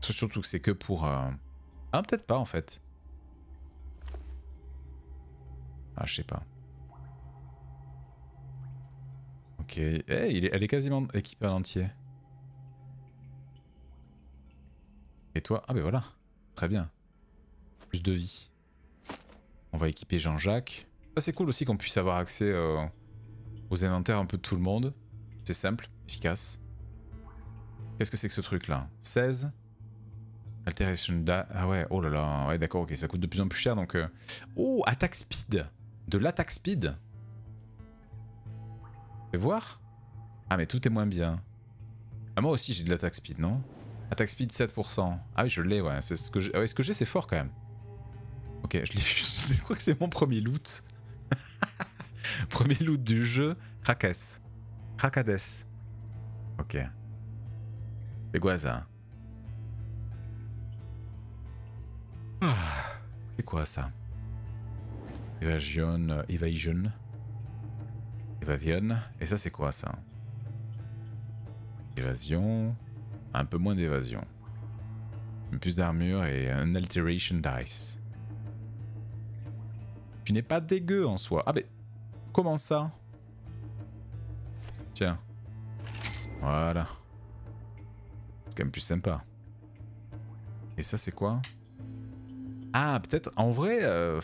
Surtout que c'est que pour... Euh... Ah, peut-être pas en fait. Ah, je sais pas. Ok. Eh, hey, elle est quasiment équipée en entier. Et toi? Ah, ben voilà. Très bien. Plus de vie. On va équiper Jean-Jacques. Ça, c'est cool aussi qu'on puisse avoir accès euh, aux inventaires un peu de tout le monde. C'est simple, efficace. Qu'est-ce que c'est que ce truc-là? seize. Alteration da... Ah ouais, oh là là. Ouais, d'accord, ok. Ça coûte de plus en plus cher, donc... Euh... Oh, attaque speed. De l'attaque speed. Fais voir. Ah mais tout est moins bien. Ah moi aussi j'ai de l'attaque speed, non? Attaque speed sept pour cent. Ah oui je l'ai, ouais, c'est ce que j'ai, ah ouais, ce c'est fort quand même. Ok, je, je crois que c'est mon premier loot. Premier loot du jeu. Krakes. Krakes. Ok. C'est quoi ça? Ah, c'est quoi ça? Evasion, Evasion, Evasion, et ça c'est quoi ça? Évasion, un peu moins d'évasion, plus d'armure et un Alteration Dice. Tu n'es pas dégueu en soi. Ah mais, comment ça? Tiens, voilà. C'est quand même plus sympa. Et ça, c'est quoi? Ah, peut-être... En vrai... Euh...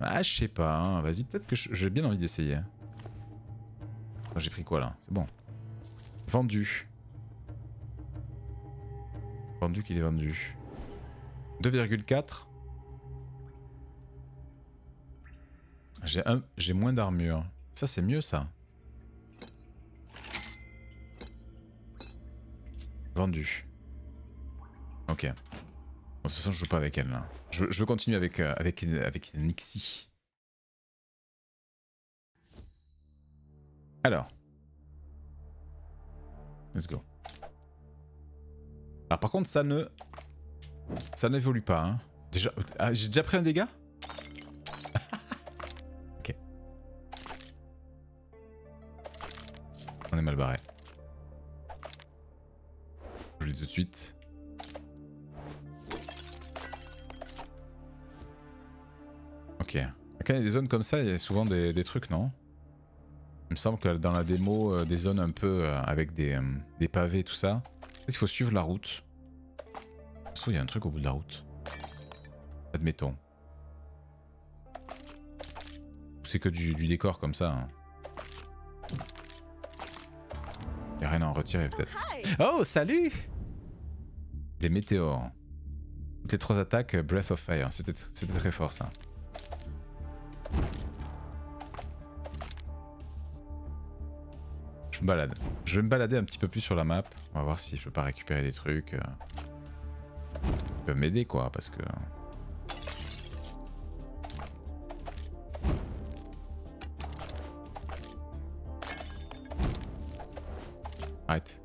Ah, je sais pas. Hein. Vas-y, peut-être que j'ai bien envie d'essayer. J'ai pris quoi, là? C'est bon. Vendu. Vendu qu'il est vendu. deux virgule quatre. J'ai un... j'ai moins d'armure. Ça, c'est mieux, ça. Vendu. Ok. De toute façon, je joue pas avec elle, là. Je, je veux continuer avec, euh, avec, avec Nixie. Alors. Let's go. Alors, par contre, ça ne... Ça n'évolue pas, hein. Déjà... Ah, j'ai déjà pris un dégât ? Ok. On est mal barré. Je le dis tout de suite. Ok. Quand il y a des zones comme ça, il y a souvent des, des trucs, non? Il me semble que dans la démo, euh, des zones un peu euh, avec des, euh, des pavés, tout ça. Peut-être qu'il faut suivre la route. Ça se trouve, il y a un truc au bout de la route. Admettons. C'est que du, du décor comme ça. Hein. Il n'y a rien à en retirer, peut-être. Oh, salut! Des météores. Toutes les trois attaques, Breath of Fire. C'était très fort, ça. Je me balade. Je vais me balader un petit peu plus sur la map. On va voir si je peux pas récupérer des trucs. Ils peuvent m'aider, quoi, parce que... Arrête.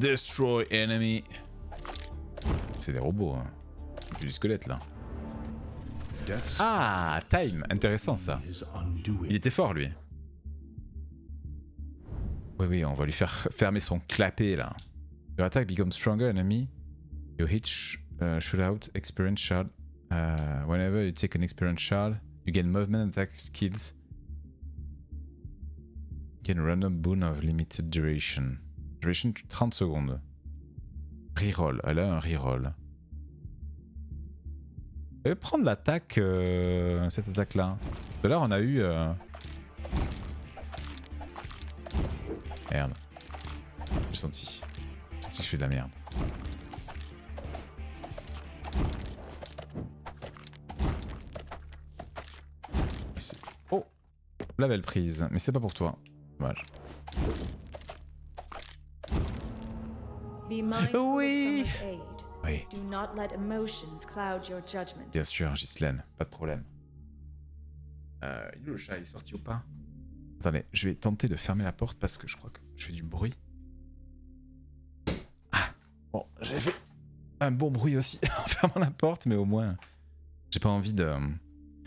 Destroy enemy. C'est des robots, hein. C'est du squelette, là. Ah, time. Intéressant, ça. Il était fort, lui. Oui, oui, on va lui faire fermer son clapet, là. Your attack becomes stronger, enemy. Your hit sh uh, shootout, experience shard. Uh, whenever you take an experience shard, you gain movement attack skills. You gain a random boon of limited duration. Duration trente secondes. Reroll. Elle a un reroll. Je vais prendre l'attaque, euh, cette attaque-là. De là, on a eu... Euh... Merde. J'ai senti. J'ai senti que je fais de la merde. Oh! La belle prise. Mais c'est pas pour toi. Dommage. Oui! Oui. Bien sûr, Ghislaine, pas de problème. Euh, le chat est sorti ou pas? Attendez, je vais tenter de fermer la porte parce que je crois que je fais du bruit. Ah, bon, j'ai fait un bon bruit aussi en fermant la porte, mais au moins, j'ai pas envie de...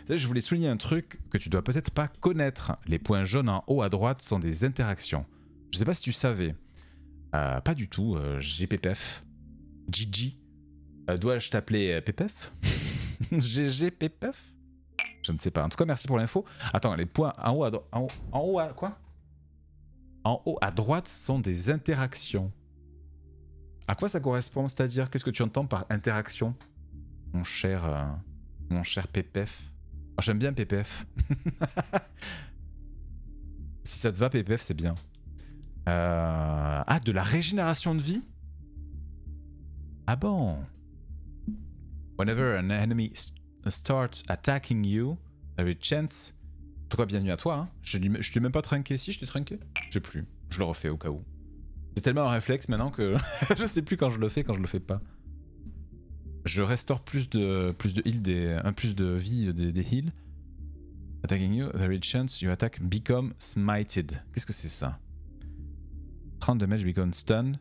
Je voulais souligner un truc que tu dois peut-être pas connaître. Les points jaunes en haut à droite sont des interactions. Je sais pas si tu savais. Euh, pas du tout, euh, G P P F. G G. Euh, Dois-je t'appeler Pépef? G G Pépef? Je ne sais pas. En tout cas, merci pour l'info. Attends, les points en haut à droite. En, en haut à quoi? En haut à droite sont des interactions. À quoi ça correspond? C'est-à-dire, qu'est-ce que tu entends par interaction? Mon cher. Euh, mon cher Pépef. Oh, j'aime bien Pépef. Si ça te va, Pépef, c'est bien. Euh... Ah, de la régénération de vie? Ah bon? Whenever an enemy st starts attacking you, there is a chance. En tout cas, bienvenue à toi. Hein. Je ne t'ai même pas trinqué. Si, je t'ai trinqué? Je sais plus. Je le refais au cas où. C'est tellement un réflexe maintenant que je sais plus quand je le fais, quand je le fais pas. Je restaure plus de plus de heal des un plus de vie des, des heals. Attacking you, there is a chance you attack become smited. Qu'est-ce que c'est ça? trente damage become stunned.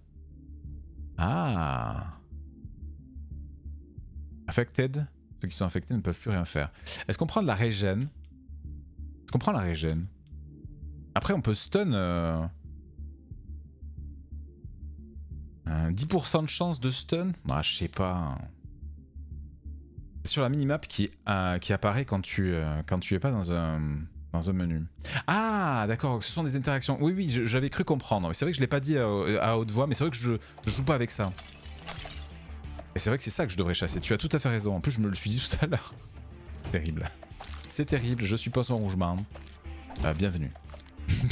Ah. Affected. Ceux qui sont affectés ne peuvent plus rien faire. Est-ce qu'on prend de la régène? Est-ce qu'on prend la régène? Après on peut stun... Euh... dix pour cent de chance de stun? Bah je sais pas. C'est sur la minimap qui, euh, qui apparaît quand tu, euh, quand tu es pas dans un, Dans un menu. Ah, d'accord, ce sont des interactions. Oui, oui, j'avais cru comprendre. C'est vrai que je ne l'ai pas dit à, à haute voix, mais c'est vrai que je ne joue pas avec ça. Et c'est vrai que c'est ça que je devrais chasser. Tu as tout à fait raison. En plus, je me le suis dit tout à l'heure. Terrible. C'est terrible, je suis pas sans rougement. Euh, bienvenue.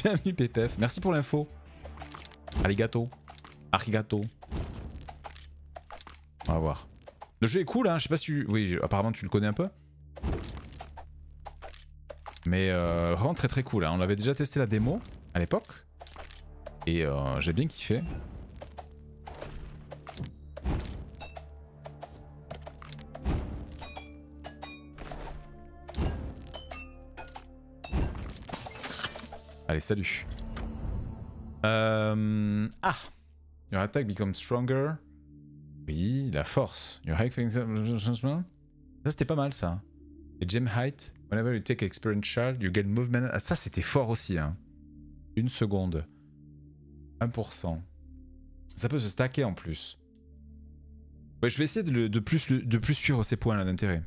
Bienvenue, Pépef. Merci pour l'info. Arigato. Arigato. On va voir. Le jeu est cool, hein. Je sais pas si tu... Oui, apparemment, tu le connais un peu. Mais euh, vraiment très très cool, hein. On avait déjà testé la démo à l'époque. Et euh, j'ai bien kiffé. Allez, salut. Euh, ah, your attack becomes stronger. Oui, la force. Your height changement. Ça c'était pas mal ça. Et gem height. Whenever you take experience charge, you get movement. Ah, ça c'était fort aussi, hein. Une seconde. un pour cent. Ça peut se stacker en plus. Ouais, je vais essayer de, le, de, plus, de plus suivre ces points là d'intérêt.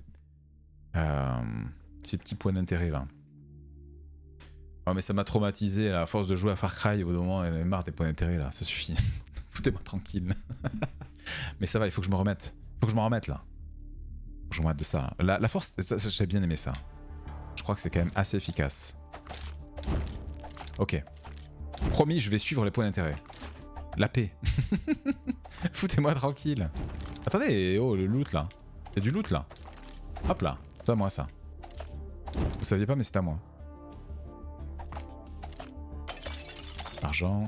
Euh, ces petits points d'intérêt là. Oh mais ça m'a traumatisé là, à force de jouer à Far Cry, au bout d'un moment elle avait marre des points d'intérêt là, ça suffit. Foutez-moi tranquille. Mais ça va, il faut que je me remette. Il faut que je m'en remette là. Faut que je me remette de ça. La, la force, j'ai bien aimé ça. Je crois que c'est quand même assez efficace. Ok. Promis, je vais suivre les points d'intérêt. La paix. Foutez-moi tranquille. Attendez, oh le loot là. Il y a du loot là. Hop là, c'est à moi ça. Vous saviez pas mais c'est à moi. Argent.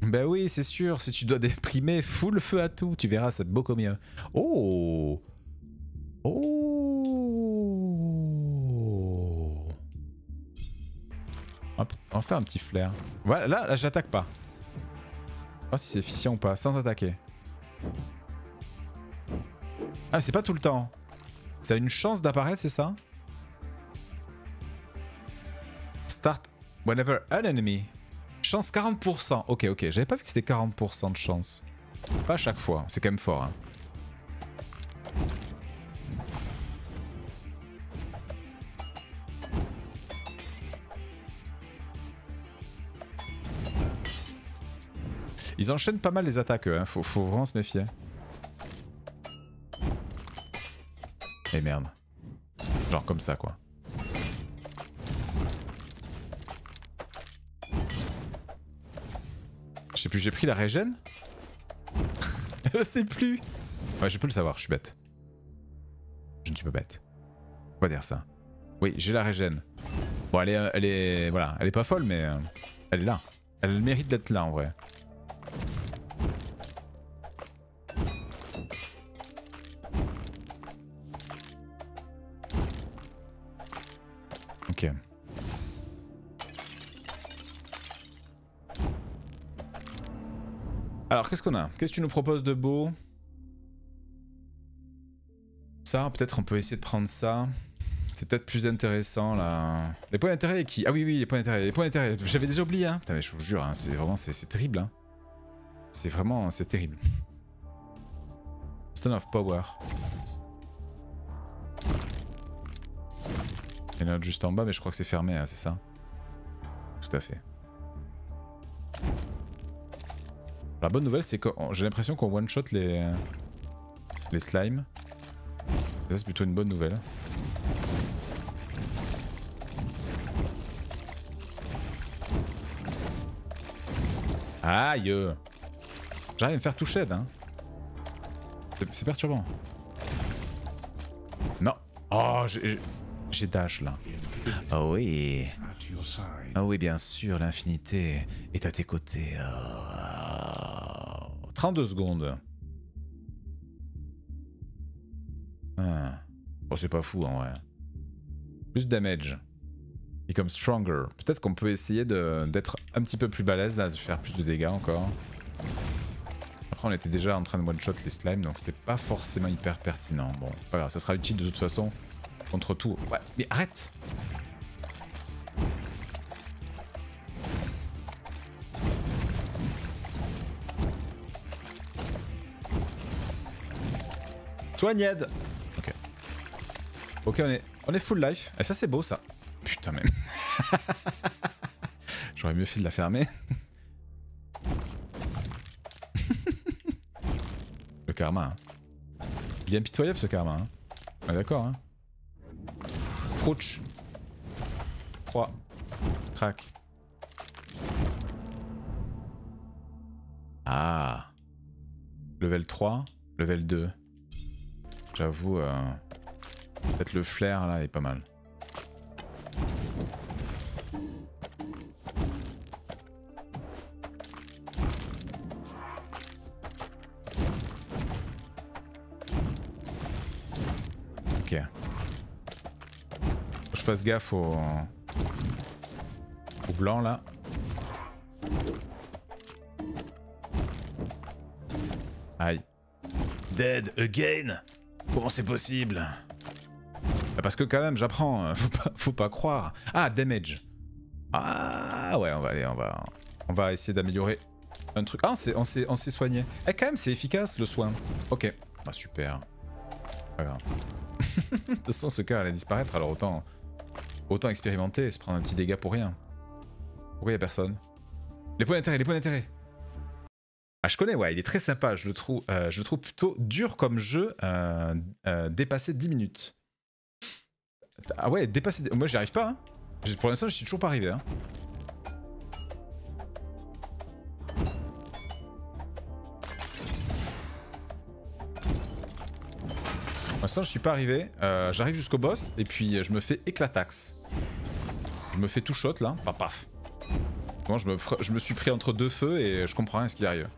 Ben oui, c'est sûr, si tu dois déprimer, fous le feu à tout, tu verras, c'est beaucoup mieux. Oh. Oh. Hop, on fait un petit flair. Voilà, là, là j'attaque pas. Je sais pas si c'est efficient ou pas, sans attaquer. Ah, c'est pas tout le temps. Ça a une chance d'apparaître, c'est ça? Start whenever an enemy. Chance quarante pour cent. Ok, ok, j'avais pas vu que c'était quarante pour cent de chance. Pas à chaque fois, c'est quand même fort, hein. Ils enchaînent pas mal les attaques, eux, hein. Faut, faut vraiment se méfier. Et merde. Genre comme ça quoi. Je sais plus, j'ai pris la régène. Je sais plus. Ouais, je peux le savoir, je suis bête. Je ne suis pas bête. Faut pas dire ça. Oui, j'ai la régène. Bon, elle est, elle est... Voilà, elle est pas folle mais... Elle est là. Elle mérite d'être là en vrai. Okay. Alors qu'est-ce qu'on a? Qu'est-ce que tu nous proposes de beau? Ça, peut-être on peut essayer de prendre ça. C'est peut-être plus intéressant là. Les points d'intérêt qui... Ah oui oui, les points d'intérêt. Les points d'intérêt, j'avais déjà oublié, hein. Putain mais je vous jure, hein, c'est vraiment, c'est terrible, hein. C'est vraiment, c'est terrible. Stone of Power. Il y en a juste en bas, mais je crois que c'est fermé, hein, c'est ça? Tout à fait. La bonne nouvelle, c'est que j'ai l'impression qu'on one-shot les... les slimes. Et ça, c'est plutôt une bonne nouvelle. Aïe! J'arrive à me faire toucher, hein. C'est perturbant. Non! Oh, j'ai... J'ai dash là. Ah oh, oui. Ah oh, oui, bien sûr, l'infinité est à tes côtés. Oh. trente-deux secondes. Ah. Bon, c'est pas fou en vrai. Plus damage. Et comme stronger. Peut-être qu'on peut essayer d'être un petit peu plus balèze là, de faire plus de dégâts encore. Après, on était déjà en train de one-shot les slimes, donc c'était pas forcément hyper pertinent. Bon, c'est pas grave, ça sera utile de toute façon. Contre tout. Ouais, mais arrête! Soignade. Ok. Ok, on est, on est full life. Et ça, c'est beau, ça. Putain, même. J'aurais mieux fait de la fermer. Le karma. Hein. Bien pitoyable, ce karma. Hein. Ah, d'accord. Hein. Crouch. trois. Crac. Ah. Level trois, level deux. J'avoue, euh, peut-être le flair là est pas mal. Ok. Faut que je fasse gaffe au, au blanc là. Aïe. Dead again? Comment c'est possible? Parce que quand même j'apprends, faut pas, faut pas croire. Ah, damage. Ah ouais, on va aller, on va, on va essayer d'améliorer un truc. Ah, on s'est on s'est soigné. Eh quand même c'est efficace le soin. Ok. Ah super. Pas grave. De toute façon ce cœur allait disparaître, alors autant, autant expérimenter et se prendre un petit dégât pour rien. Pourquoi y'a personne? Les points d'intérêt, les points d'intérêt. Ah, je connais, ouais, il est très sympa, je le trouve, euh, je le trouve plutôt dur comme jeu, euh, euh, dépasser dix minutes. Ah ouais, dépasser... Moi, j'y arrive pas, hein. Pour l'instant, je suis toujours pas arrivé, hein. Pour l'instant, je suis pas arrivé, euh, j'arrive jusqu'au boss, et puis je me fais éclataxe. Je me fais tout shot, là, paf, paf. Moi, je me, je me suis pris entre deux feux, et je comprends rien à ce qui arrive.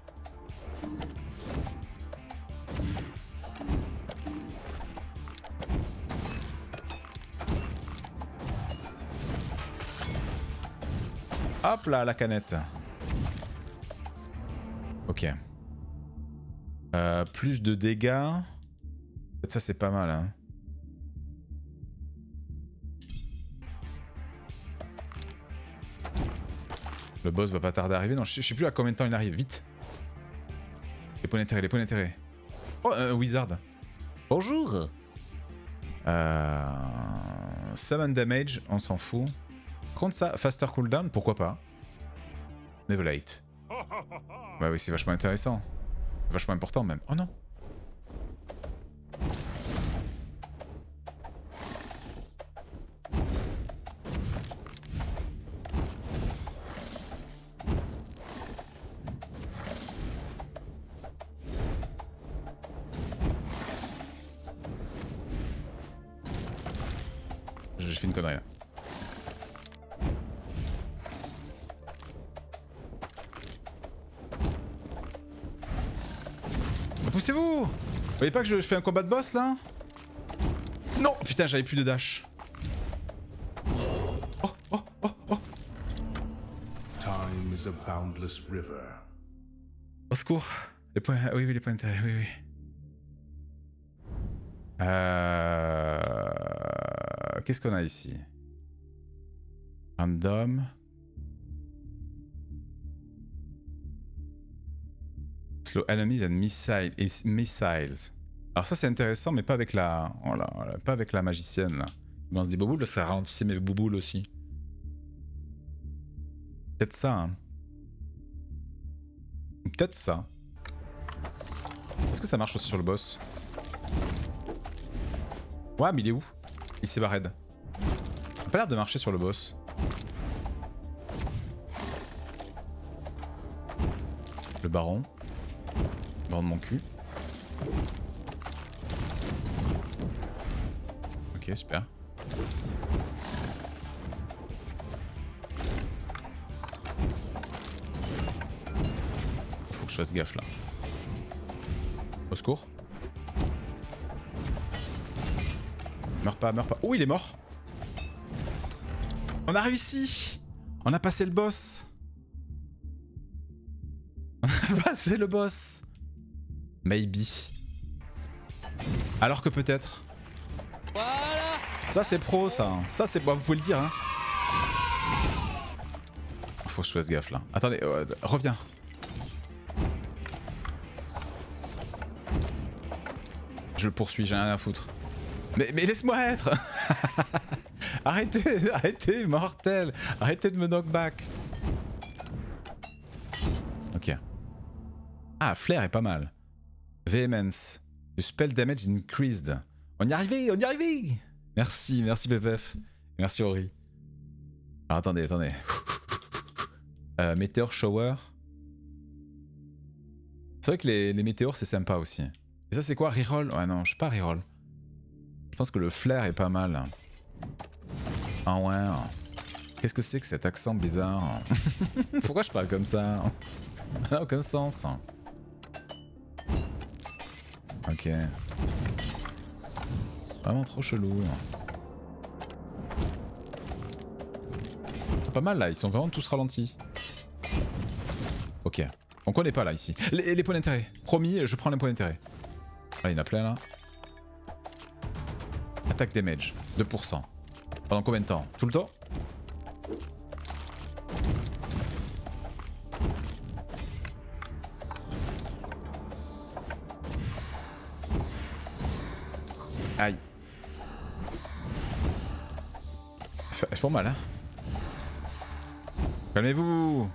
Hop là, la canette. Ok. Euh, plus de dégâts. Peut-être ça c'est pas mal. Hein. Le boss va pas tarder à arriver. Non, je sais, je sais plus à combien de temps il arrive. Vite. Les points d'intérêt, les points d'intérêt. Oh, euh, wizard. Bonjour. Euh... Summon damage, on s'en fout. Contre ça, faster cooldown, pourquoi pas? Nevelate. Bah oui, c'est vachement intéressant. Vachement important même. Oh non. J'ai fait une connerie là. Poussez-vous! Vous voyez pas que je fais un combat de boss là? Non! Putain, j'avais plus de dash. Oh, oh, oh, oh! Time is a boundless river. Au secours! Les points. Oui, oui, les points d'intérêt, oui, oui. Euh... Qu'est-ce qu'on a ici? Random. Slow enemies and missile, is missiles. Alors ça c'est intéressant mais pas avec la, oh là, oh là, pas avec la magicienne là. Mais on se dit bouboules, ça ralentissait mes bouboules aussi. Peut-être ça. Hein. Peut-être ça. Est-ce que ça marche aussi sur le boss? Ouais mais il est où? Il s'est barré. Ça a pas l'air de marcher sur le boss. Le baron. De mon cul. Ok, super. Faut que je fasse gaffe là. Au secours. Meurs pas, meurs pas. Oh, il est mort. On a réussi. On a passé le boss. On a passé le boss. Maybe. Alors que peut-être. Voilà. Ça c'est pro ça. Ça c'est bon, vous pouvez le dire hein. Faut que je fasse gaffe là. Attendez, euh, reviens. Je le poursuis, j'ai rien à foutre. Mais, mais laisse-moi être. Arrêtez, arrêtez, mortel. Arrêtez de me knockback. Ok. Ah, Flair est pas mal. Vehemence. Le spell damage increased. On y arrivait, on y arrivait. Merci, merci P P F. Merci Ori. Alors attendez, attendez. Euh, Meteor Shower. C'est vrai que les, les météores c'est sympa aussi. Et ça c'est quoi? Reroll? Ouais non, je sais pas reroll. Je pense que le flair est pas mal. Ah ouais. Qu'est-ce que c'est que cet accent bizarre? Pourquoi je parle comme ça? Ça n'a aucun sens. Ok. Vraiment trop chelou. Pas mal là, ils sont vraiment tous ralentis. Ok. Donc on n'est pas là ici. Les, les points d'intérêt. Promis, je prends les points d'intérêt. Ah, il y en a plein là. Attaque damage. deux pour cent. Pendant combien de temps? Tout le temps? Aïe. Elles font mal hein. Calmez-vous.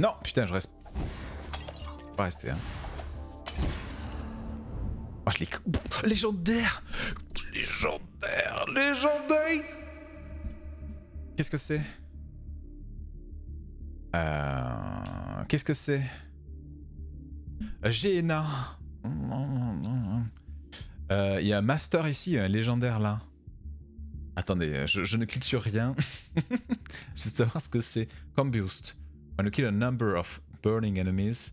Non, putain, je reste. Je vais pas rester, hein. Oh, je l'ai. Légendaire. Légendaire. Légendaire. Qu'est-ce que c'est? Euh. Qu'est-ce que c'est? Géna. Euh, il y a un master ici, un légendaire là. Attendez, je, je ne clique sur rien. Je vais savoir ce que c'est. Combust. When you kill a number of burning enemies,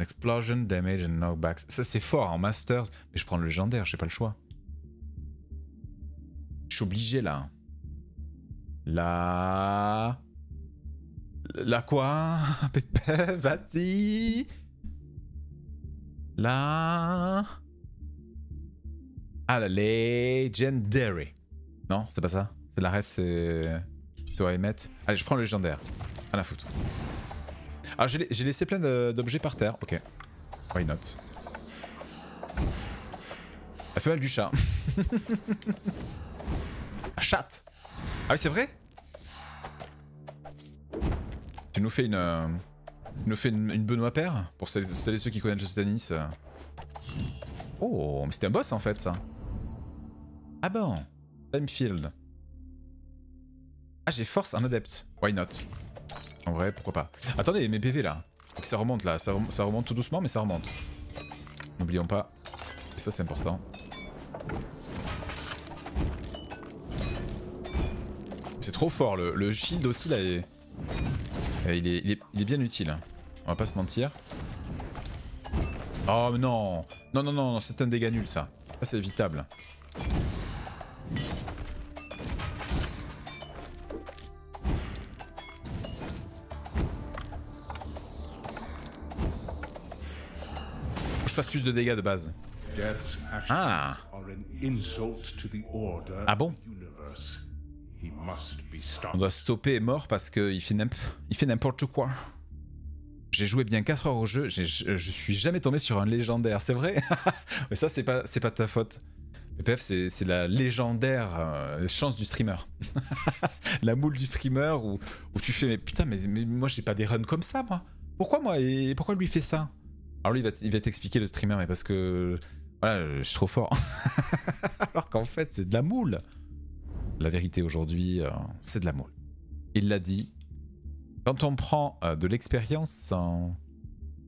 explosion, damage and knockbacks. Ça c'est fort en masters. Mais je prends le légendaire, j'ai pas le choix. Je suis obligé là. La... La quoi? Pépé, vas-y. La... Ah, la legendary. Non, c'est pas ça. C'est la ref, c'est... C'est O M E T. Allez, je prends le légendaire. À la foutre. Ah, j'ai laissé plein d'objets par terre. Ok. Why not? La femelle du chat. La chatte. Ah oui, c'est vrai? Tu nous fais une... Euh, tu nous fais une, une Benoît Père? Pour celles, celles et ceux qui connaissent le Satanis. Euh. Oh, mais c'était un boss en fait, ça. Ah bon? Field. Ah, j'ai force un adepte. Why not? En vrai, pourquoi pas. Attendez, mes P V là. Donc ça remonte là. Ça, rem ça remonte tout doucement, mais ça remonte. N'oublions pas. Et ça, c'est important. C'est trop fort. Le, le shield aussi là est... Il est, il est, il est bien utile. On va pas se mentir. Oh, mais non. Non, non, non, non, c'est un dégât nul ça. Ça, c'est évitable. Fasse plus de dégâts de base. Ah. Ah bon? On doit stopper mort parce qu'il fait n'importe quoi. J'ai joué bien quatre heures au jeu, je, je suis jamais tombé sur un légendaire, c'est vrai? Mais ça, c'est pas, pas ta faute. P P F, c'est la légendaire euh, chance du streamer. La moule du streamer où, où tu fais mais putain, mais, mais moi j'ai pas des runs comme ça, moi. Pourquoi moi? Et pourquoi lui fait ça? Alors lui, il va t'expliquer le streamer, mais parce que... Voilà, je suis trop fort. Alors qu'en fait, c'est de la moule. La vérité aujourd'hui, euh, c'est de la moule. Il l'a dit. Quand on prend euh, de l'expérience, en...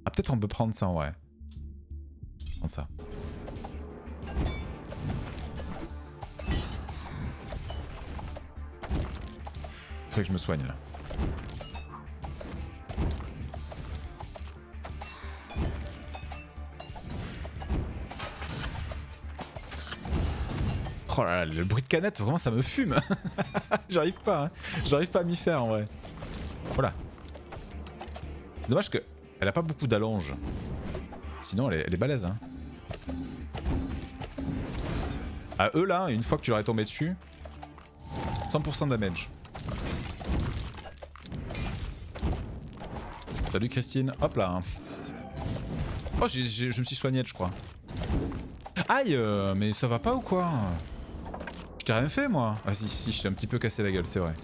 Ah, peut-être on peut prendre ça, ouais. Je prends ça. Il faudrait que je me soigne, là. Oh là là, le bruit de canette, vraiment ça me fume. J'arrive pas, hein. J'arrive pas à m'y faire en vrai. Voilà. C'est dommage que elle a pas beaucoup d'allonges. Sinon elle est, elle est balèze. Hein. À eux là, une fois que tu leur es tombé dessus, cent pour cent de damage. Salut Christine, hop là. Oh, j'ai, j'ai, je me suis soigné, je crois. Aïe, euh, mais ça va pas ou quoi? Je t'ai rien fait, moi. Ah si, si, je t'ai un petit peu cassé la gueule, c'est vrai.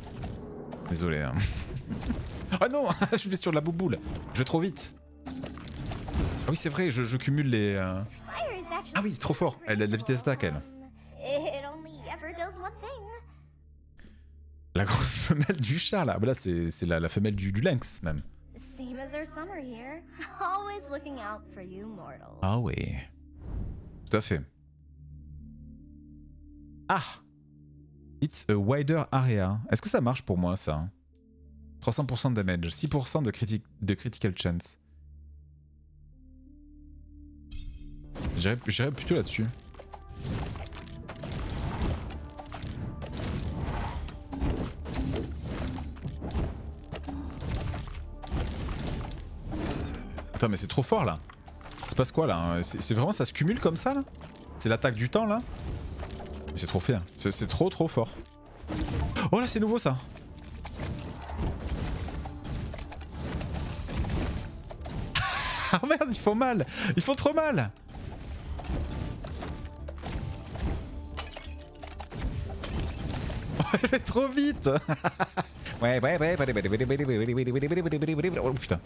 Désolé. Hein. Ah non, je vais sur de la bouboule. Je vais trop vite. Ah oui, c'est vrai, je, je cumule les... Euh... Ah oui, trop fort. Elle a de la vitesse d'attaque, elle. La grosse femelle du chat, là. Là, c'est la, la femelle du, du lynx, même. Ah oui. Tout à fait. Ah! It's a wider area. Est-ce que ça marche pour moi, ça? trois cents pour cent de damage, six pour cent de, criti de critical chance. J'irais plutôt là-dessus. Attends, mais c'est trop fort là. Il se passe quoi là? C'est vraiment, ça se cumule comme ça là? C'est l'attaque du temps là? C'est trop fier. C'est trop trop fort. Oh là, c'est nouveau ça. Ah merde, ils font mal. Ils font trop mal. Elle est trop vite. Ouais, ouais, ouais. Oh putain.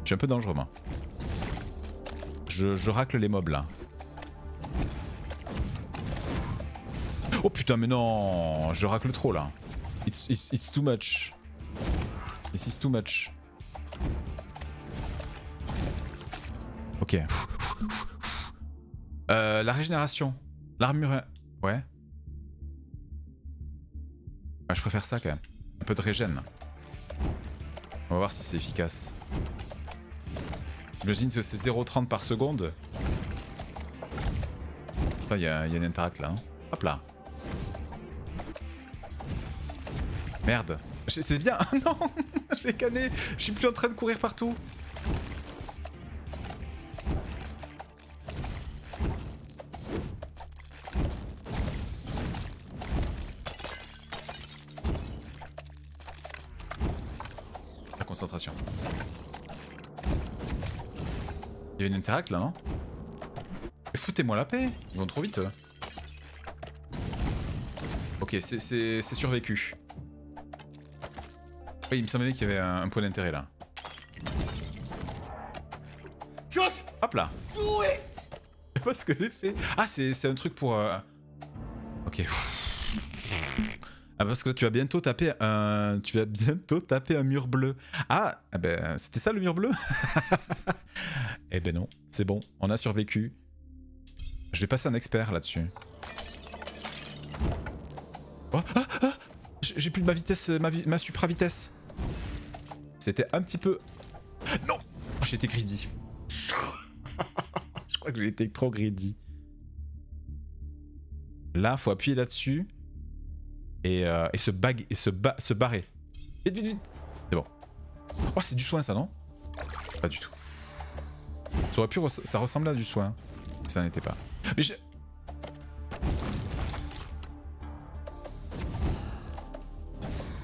Je suis un peu dangereux, moi. Je, je racle les mobs, là. Oh putain, mais non. Je racle trop, là. It's, it's, it's too much. This is too much. Ok. Euh, la régénération. L'armure... Ouais. Ouais, je préfère ça, quand même. Un peu de régène. On va voir si c'est efficace. J'imagine que c'est zéro virgule trente par seconde. Il y, y a une interact là. Hein. Hop là. Merde. C'est bien. Ah non. Je l'ai canné. Je suis plus en train de courir partout. La concentration. Il y a une interact là, non? Mais foutez-moi la paix, ils vont trop vite. Eux. Ok, c'est survécu. Oui, il me semblait qu'il y avait un, un point d'intérêt là. Just hop là. Do it. Je sais pas ce que j'ai fait. Ah, c'est un truc pour... Euh... Ok. Ah, parce que tu vas bientôt taper un... Tu vas bientôt taper un mur bleu. Ah, eh ben, c'était ça le mur bleu? Eh ben non, c'est bon, on a survécu. Je vais passer un expert là-dessus. Oh, ah, ah, j'ai plus de ma vitesse, ma, vi ma supra-vitesse. C'était un petit peu... Non, oh, j'étais greedy. Je crois que j'ai été trop greedy. Là, faut appuyer là-dessus. Et, euh, et, se, bague et se, ba se barrer. Vite, vite, vite. C'est bon. Oh, c'est du soin ça, non? Pas du tout. Ça aurait pu, ça ressemblait à du soin. Mais ça n'était pas. Mais je...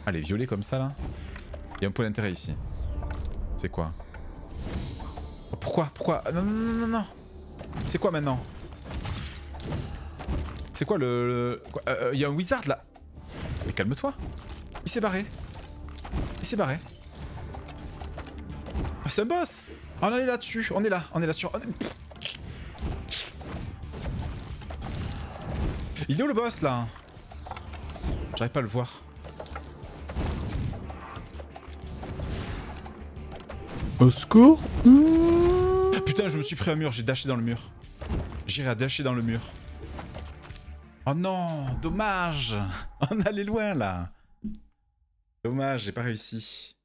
Ah, les violets comme ça là. Il y a un peu d'intérêt ici. C'est quoi? Oh, pourquoi? Pourquoi? Non, non, non, non, non. C'est quoi maintenant? C'est quoi le... Il euh, y a un wizard là. Mais calme-toi. Il s'est barré. Il s'est barré. Oh, c'est un boss. On est là-dessus, on est là, on est là sur... Est... Il est où le boss là? J'arrive pas à le voir. Au secours. Putain, je me suis pris un mur, j'ai dashé dans le mur. J'irai à dasher dans le mur. Oh non, dommage. On allait loin là. Dommage, j'ai pas réussi.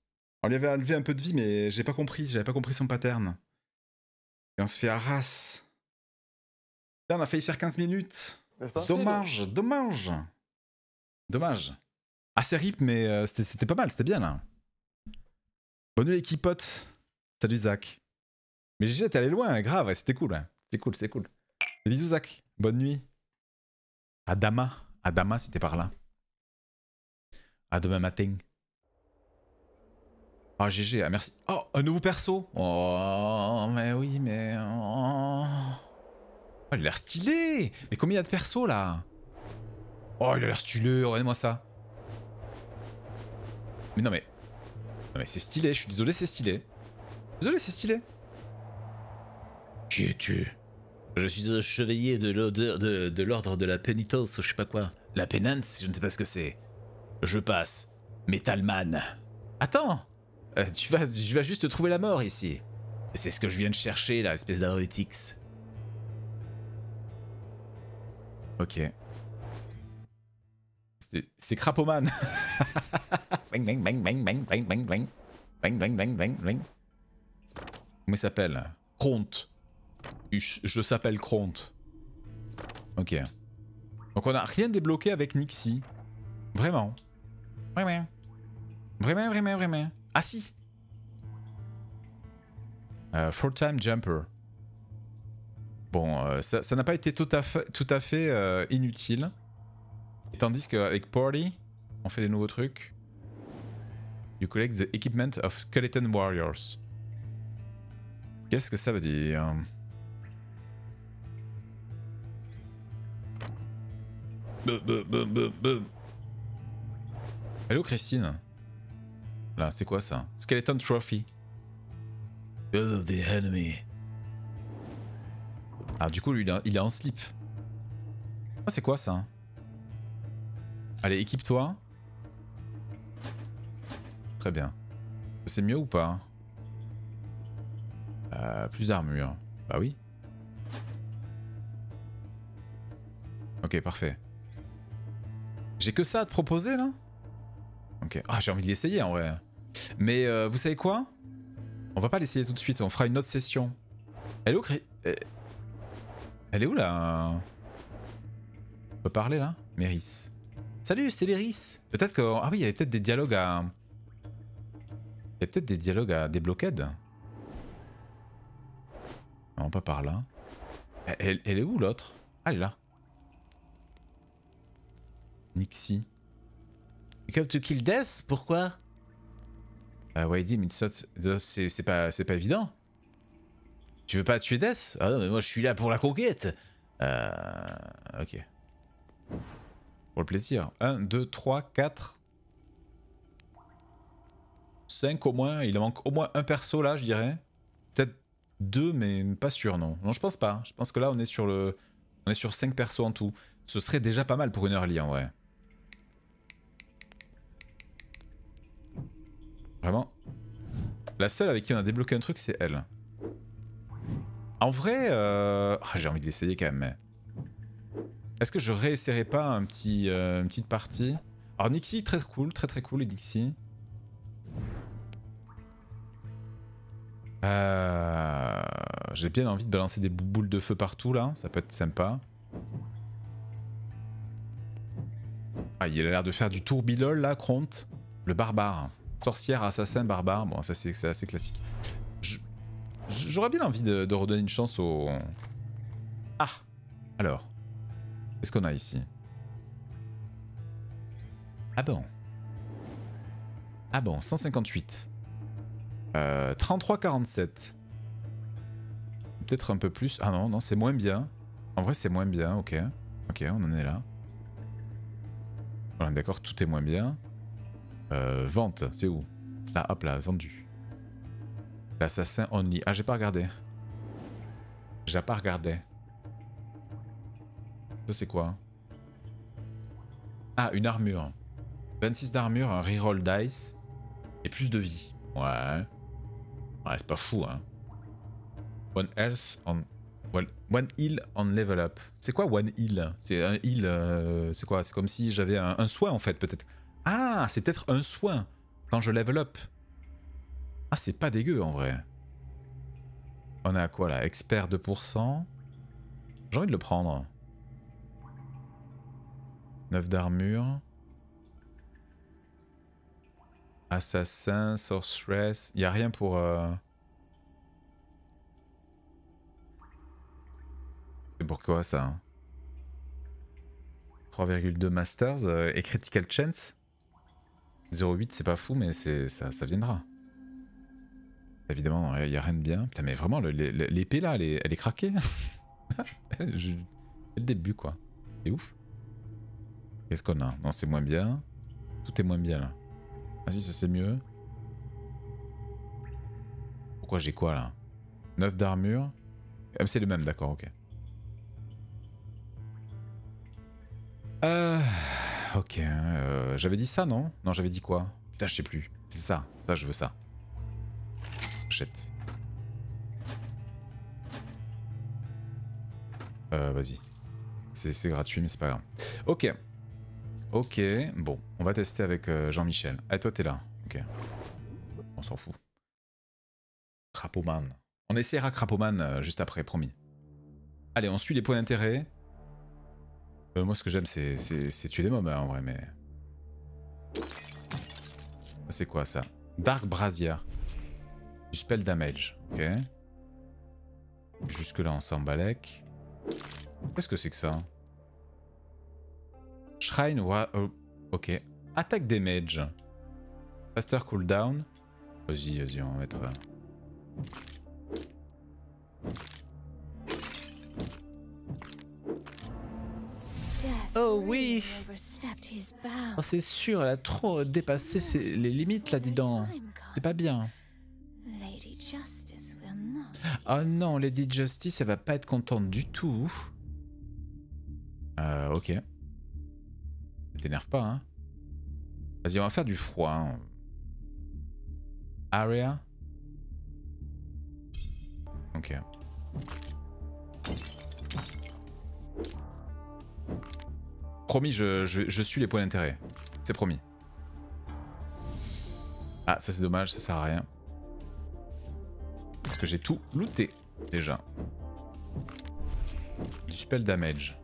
On lui avait enlevé un peu de vie, mais j'ai pas compris, j'avais pas compris son pattern. Et on se fait harass. Putain, on a failli faire quinze minutes. Dommage, dommage. Dommage. Assez rip, mais euh, c'était pas mal, c'était bien là. Bonne nuit, l'équipote. Salut Zach. Mais G G, t'es allé loin, grave, ouais, c'était cool. Ouais. C'était cool, c'était cool. Des bisous Zach, bonne nuit. Adama, Adama si t'es par là. À demain matin. Ah, G G, ah merci. Oh, un nouveau perso. Oh, mais oui, mais... Oh, il a l'air stylé. Mais combien il y a de persos, là? Oh, il a l'air stylé, regardez-moi ça. Mais non, mais... Non, mais c'est stylé, je suis désolé, c'est stylé. Désolé, c'est stylé. Qui es-tu? Je suis un chevalier de l'ordre de, de, de la pénitence, je sais pas quoi. La pénance, je ne sais pas ce que c'est. Je passe. Metalman. Attends, euh, tu, vas, tu vas juste trouver la mort ici. C'est ce que je viens de chercher, là, espèce d'Aroetix. Ok. C'est Crapoman. Bang, bang, bang, bang, bang, bang, bang, bang. Bang, bang, bang, bang, bang. Comment il s'appelle? Kront. Je, je s'appelle Kront. Ok. Donc on n'a rien débloqué avec Nixie. Vraiment. Vraiment. Vraiment, vraiment, vraiment. Ah si. Euh, Full-time jumper. Bon, euh, ça n'a pas été tout à fait, tout à fait euh, inutile. Et tandis qu'avec Party, on fait des nouveaux trucs. You collect the equipment of skeleton warriors. Qu'est-ce que ça veut dire? Bum, bum, bum, bum, bum. Hello Christine. Là, c'est quoi ça? Skeleton Trophy. God of the enemy. Ah, du coup, lui, il est en slip. Ah, c'est quoi ça? Allez, équipe-toi. Très bien. C'est mieux ou pas? euh, Plus d'armure. Bah oui. Ok, parfait. J'ai que ça à te proposer, là? Ok. Ah, j'ai envie d'essayer, en vrai. Mais euh, vous savez quoi? On va pas l'essayer tout de suite, on fera une autre session. Elle est où, Cri... Elle est où, là? On peut parler, là? Meris. Salut, c'est Meris. Peut-être que... Ah oui, il y avait peut-être des dialogues à... Il y avait peut-être des dialogues à débloquer. Non, pas par là. Elle, elle est où, l'autre? Ah, elle est là. Nixie. You come to kill Death? Pourquoi? Ah ouais, dit, mais c'est pas, pas évident. Tu veux pas tuer Death? Ah non, mais moi je suis là pour la conquête. Euh... Ok. Pour le plaisir. un, deux, trois, quatre, cinq au moins. Il manque au moins un perso là, je dirais. Peut-être deux, mais pas sûr, non. Non, je pense pas. Je pense que là, on est sur le... On est sur cinq persos en tout. Ce serait déjà pas mal pour une early en vrai. Vraiment. La seule avec qui on a débloqué un truc, c'est elle. En vrai, euh... oh, j'ai envie de l'essayer quand même. Mais... Est-ce que je réessayerai pas un petit, euh, une petite partie? Alors Nixie, très cool, très très cool les Nixie. Euh... J'ai bien envie de balancer des boules de feu partout là, ça peut être sympa. Ah, il a l'air de faire du tourbillol là, Kront. Le barbare. Sorcière, assassin, barbare. Bon, ça c'est assez classique. J'aurais bien envie de, de redonner une chance au... Ah! Alors. Qu'est-ce qu'on a ici? Ah bon. Ah bon, cent cinquante-huit. Euh, trente-trois quarante-sept. Peut-être un peu plus. Ah non, non, c'est moins bien. En vrai, c'est moins bien, ok. Ok, on en est là. Voilà, d'accord, tout est moins bien. Euh, vente, c'est où? Là, hop là, vendu. L'assassin only. Ah, j'ai pas regardé. J'ai pas regardé. Ça, c'est quoi? Ah, une armure. vingt-six d'armure, un reroll dice. Et plus de vie. Ouais. Ouais, c'est pas fou, hein. One health on... Well, one heal on level up. C'est quoi one heal? C'est un heal, euh, c'est quoi? C'est comme si j'avais un, un soin en fait peut-être. Ah, c'est peut-être un soin quand je level up. Ah, c'est pas dégueu en vrai. On a quoi là? Expert deux pour cent. J'ai envie de le prendre. neuf d'armure. Assassin, sorceress. Y'a rien pour... Euh... Pourquoi ça? trois virgule deux Masters euh, et Critical Chance. zéro virgule huit, c'est pas fou, mais ça, ça viendra. Évidemment, il n'y a rien de bien. Putain, mais vraiment, l'épée là, elle est, elle est craquée. C'est le début, quoi. C'est ouf. Qu'est-ce qu'on a? Non, c'est moins bien. Tout est moins bien, là. Ah si, ça c'est mieux. Pourquoi j'ai quoi, là? neuf d'armure. Ah, c'est le même, d'accord, ok. Euh... Ok, euh, j'avais dit ça, non? Non, j'avais dit quoi? Putain, je sais plus. C'est ça, ça, je veux ça. Achète. Euh, vas-y. C'est gratuit, mais c'est pas grave. Ok. Ok, bon, on va tester avec euh, Jean-Michel. Ah, toi, t'es là. Ok. On s'en fout. Crapoman. On essaiera Crapoman euh, juste après, promis. Allez, on suit les points d'intérêt. Euh, moi, ce que j'aime, c'est tuer des mobs, hein, en vrai, mais... C'est quoi, ça? Dark Brazier. Du spell damage. Ok. Jusque-là, on s'en balèque. Qu'est-ce que c'est que ça? Shrine... Wa oh, ok. Attaque des mages. Faster cooldown. Vas-y, vas-y, on va mettre... Oh oui! Oh, c'est sûr, elle a trop dépassé ses, les limites là, dis donc. C'est pas bien. Oh non, Lady Justice, elle va pas être contente du tout. Euh, ok. T'énerve pas, hein. Vas-y, on va faire du froid. Hein. Area. Ok. Promis, je, je, je suis les points d'intérêt. C'est promis. Ah, ça c'est dommage, ça sert à rien. Parce que j'ai tout looté, déjà. Du spell damage.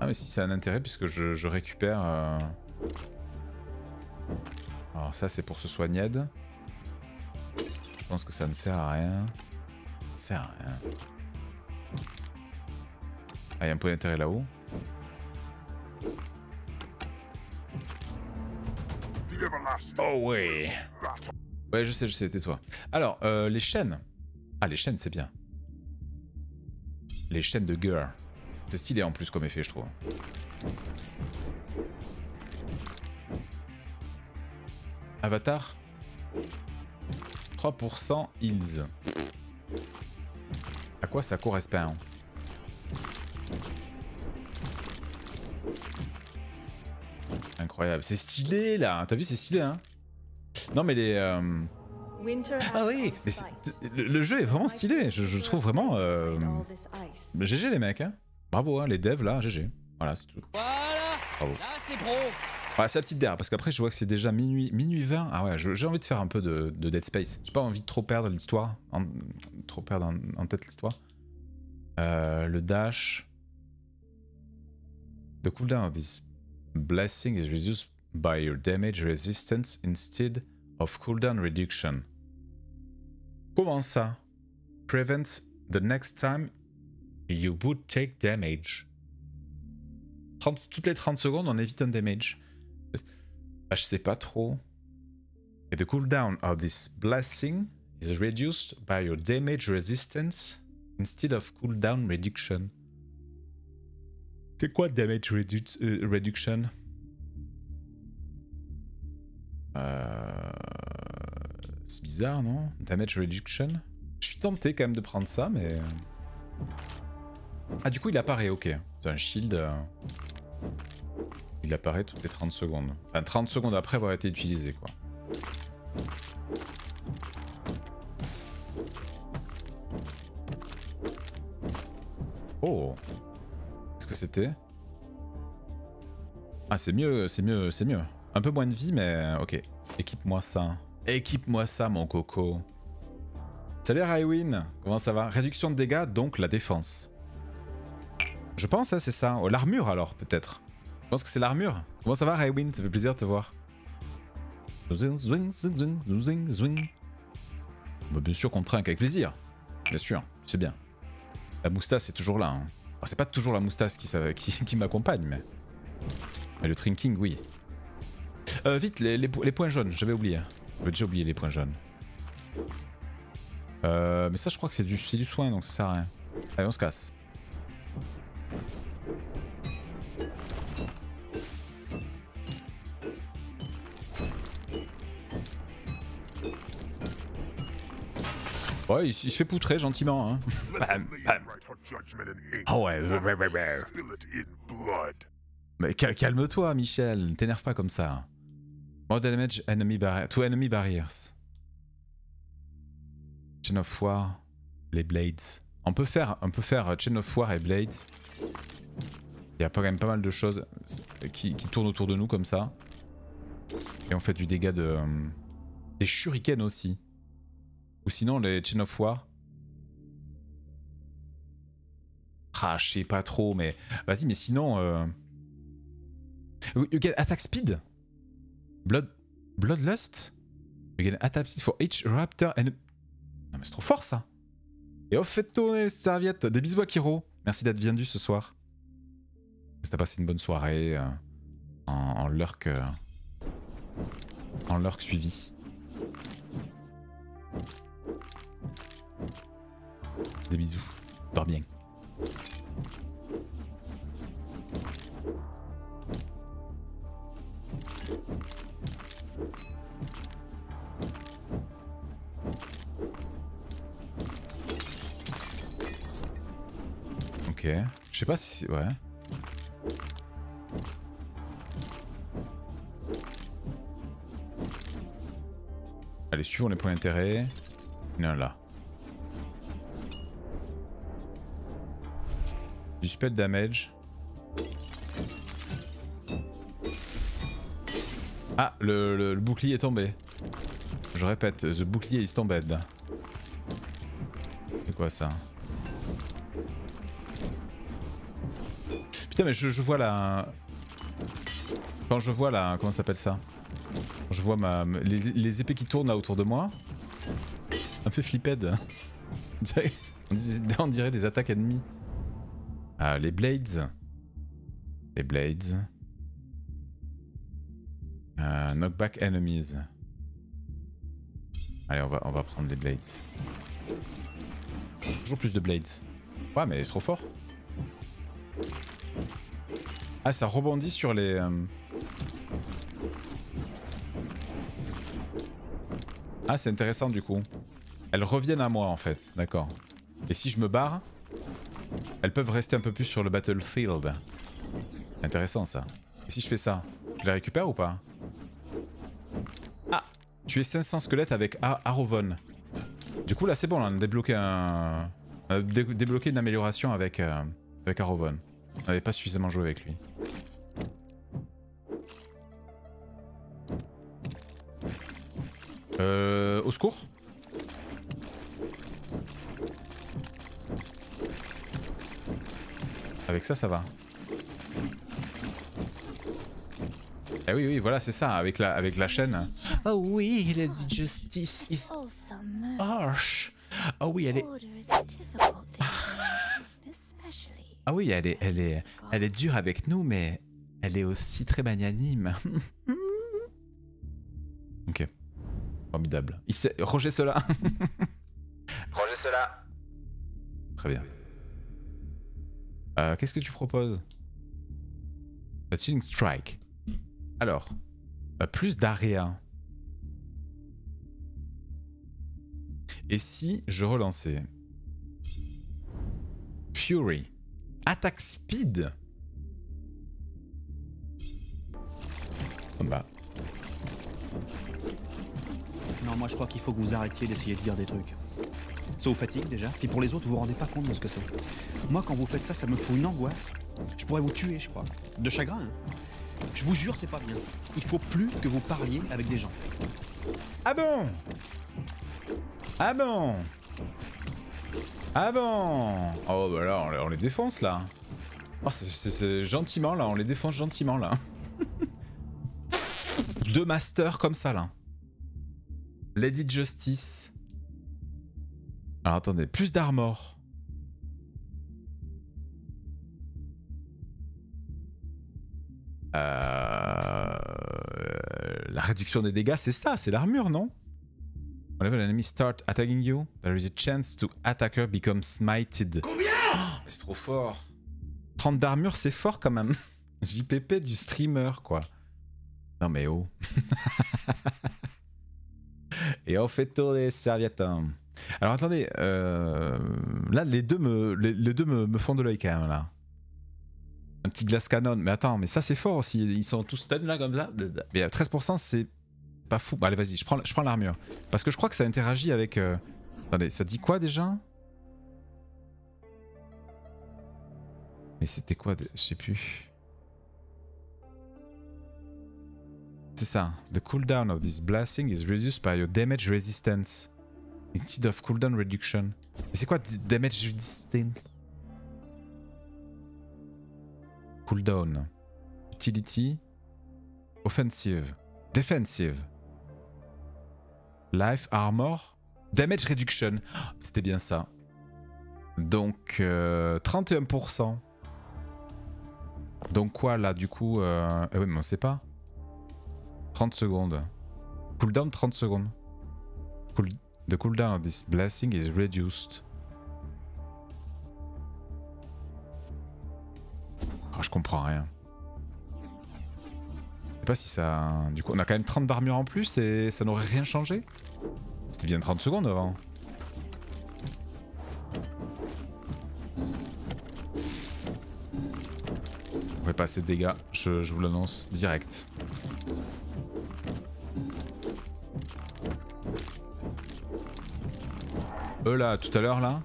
Ah mais si, c'est un intérêt puisque je, je récupère... Euh... Alors ça c'est pour se soigner. Je pense que ça ne sert à rien. Ça sert à rien. Ah, il y a un point d'intérêt là-haut. Oh ouais. Ouais, je sais, je sais, tais-toi. Alors, euh, les chaînes. Ah, les chaînes, c'est bien. Les chaînes de girl. C'est stylé en plus comme effet, je trouve. Avatar. trois pour cent heals. À quoi ça correspond? Incroyable, c'est stylé là. T'as vu, c'est stylé, hein? Non mais les... Euh... Ah oui, mais le, le jeu est vraiment stylé, je, je trouve vraiment... Euh... G G les mecs, hein? Bravo, hein, les devs là, G G. Voilà, c'est tout. Bravo. Ah, c'est la petite derrière, parce qu'après je vois que c'est déjà minuit, minuit vingt. Ah ouais, j'ai envie de faire un peu de, de Dead Space. J'ai pas envie de trop perdre l'histoire, trop perdre en, en tête l'histoire. Euh, le dash. The cooldown of this blessing is reduced by your damage resistance instead of cooldown reduction. Comment ça? Prevents the next time you would take damage. trente, toutes les trente secondes, on évite un damage. Ah, je sais pas trop. Et the cooldown of this blessing is reduced by your damage resistance instead of cooldown reduction. C'est quoi damage redu euh, reduction? euh... C'est bizarre, non? Damage reduction. Je suis tenté quand même de prendre ça, mais... Ah, du coup, il apparaît, ok. C'est un shield. Euh... Il apparaît toutes les trente secondes. Enfin, trente secondes après avoir été utilisé, quoi. Oh! Qu'est-ce que c'était? Ah, c'est mieux, c'est mieux, c'est mieux. Un peu moins de vie, mais ok. Équipe-moi ça. Équipe-moi ça, mon coco. Salut, Raywin. Comment ça va? Réduction de dégâts, donc la défense. Je pense, hein, c'est ça. Oh, l'armure, alors, peut-être. Je pense que c'est l'armure. Comment ça va, Raywin? Ça fait plaisir de te voir. Zouing, zouing, zouing, zouing, zouing. Bah, bien sûr qu'on trinque avec plaisir. Bien sûr, c'est bien. La moustache, c'est toujours là. Hein. Enfin, c'est pas toujours la moustache qui, qui, qui m'accompagne, mais... Et le Trinking, oui. Euh, vite, les, les, les points jaunes, j'avais oublié. J'avais déjà oublié les points jaunes. Euh, mais ça, je crois que c'est du, du soin, donc ça sert à rien. Allez, on se casse. Ouais, il, il se fait poutrer gentiment, hein. Ah oh ouais, mais calme-toi, Michel, t'énerve pas comme ça. More damage enemy to enemy barriers. Chain of War, les Blades. On peut faire, on peut faire Chain of War et Blades. Il y a quand même pas mal de choses qui, qui tournent autour de nous comme ça. Et on fait du dégât de... des shurikens aussi. Ou sinon les Chain of War. Ah, je sais pas trop, mais... Vas-y, mais sinon... Euh... You get attack speed. Blood... Bloodlust. You get attack speed for each raptor and... Non mais c'est trop fort ça. Et off, faites tourner les serviettes. Des bisous à Kiro. Merci d'être venu ce soir. T'as passé une bonne soirée euh, en, en lurk... Euh, en lurk suivi. Des bisous. Dors bien. Ok, je sais pas si... Ouais. Allez, suivons les points d'intérêt. Il y en a un là. Du spell damage. Ah, le, le, le bouclier est tombé. Je répète, the bouclier is tombed. C'est quoi ça? Putain, mais je, je vois la... Quand je vois la... Comment ça s'appelle ça? Quand je vois ma... Les, les épées qui tournent là autour de moi. Ça me fait flipper. On dirait des attaques ennemies. Ah, les Blades. Les Blades. Euh, knockback enemies. Allez, on va, on va prendre les Blades. Toujours plus de Blades. Ouais, mais c'est trop fort. Ah, ça rebondit sur les... Euh... Ah, c'est intéressant du coup. Elles reviennent à moi en fait, d'accord. Et si je me barre, elles peuvent rester un peu plus sur le battlefield. Intéressant ça. Et si je fais ça, je les récupère ou pas? Ah, tu es cinq cents squelettes avec Aravon. Du coup là c'est bon, là, on a débloqué un... On a dé débloqué une amélioration avec, euh, avec Aravon. On n'avait pas suffisamment joué avec lui. Euh... Au secours? Avec ça, ça va. Eh oui, oui, voilà, c'est ça, avec la, avec la chaîne. Oh oui, Lady Justice is harsh. Oh oui, elle est... Ah oui, elle est, elle est, elle est dure avec nous, mais elle est aussi très magnanime. Ok. Formidable. Il sait... Roger cela. Roger cela. Très bien. Euh, Qu'est-ce que tu proposes? A chilling strike. Alors, euh, plus d'area. Et si je relançais Fury. Attaque speed. Bah. Non, moi je crois qu'il faut que vous arrêtiez d'essayer de dire des trucs. Ça vous fatigue déjà, puis pour les autres vous vous rendez pas compte de ce que c'est. Moi quand vous faites ça, ça me fout une angoisse. Je pourrais vous tuer je crois. De chagrin hein. Je vous jure c'est pas bien. Il faut plus que vous parliez avec des gens. Ah bon? Ah bon? Ah bon? Oh bah là on les défonce là. Oh, c'est gentiment là, on les défonce gentiment là. Deux masters comme ça là. Lady Justice. Alors attendez, plus d'armor. Euh... La réduction des dégâts, c'est ça, c'est l'armure, non? Whenever an enemy starts attacking you, there is a chance to attacker become smited. Combien? Oh, c'est trop fort. trente d'armure, c'est fort quand même. J P P du streamer, quoi. Non mais oh. Et on fait tourner les serviettes. Alors attendez, euh... là les deux me, les, les deux me, me font de l'œil quand même là. Un petit glace canon, mais attends, mais ça c'est fort aussi, ils sont tous stun là comme ça. Mais à treize pour cent c'est pas fou. Bon, allez vas-y, je prends, je prends l'armure. Parce que je crois que ça interagit avec... Euh... Attendez, ça dit quoi déjà? Mais c'était quoi de... Je sais plus. C'est ça. The cooldown of this blasting is reduced by your damage resistance. Instead of cooldown reduction. Mais c'est quoi damage resistance? Cooldown. Utility. Offensive. Defensive. Life armor. Damage reduction. Oh, c'était bien ça. Donc euh, trente et un pour cent. Donc quoi là du coup euh... Eh oui mais on sait pas. trente secondes. Cooldown trente secondes. Cool... The cooldown of this blessing is reduced. Oh, je comprends rien. Je sais pas si ça... Du coup on a quand même trente d'armure en plus et ça n'aurait rien changé. C'était bien trente secondes avant. On fait pas assez de dégâts, je, je vous l'annonce direct. Eux là, tout à l'heure là,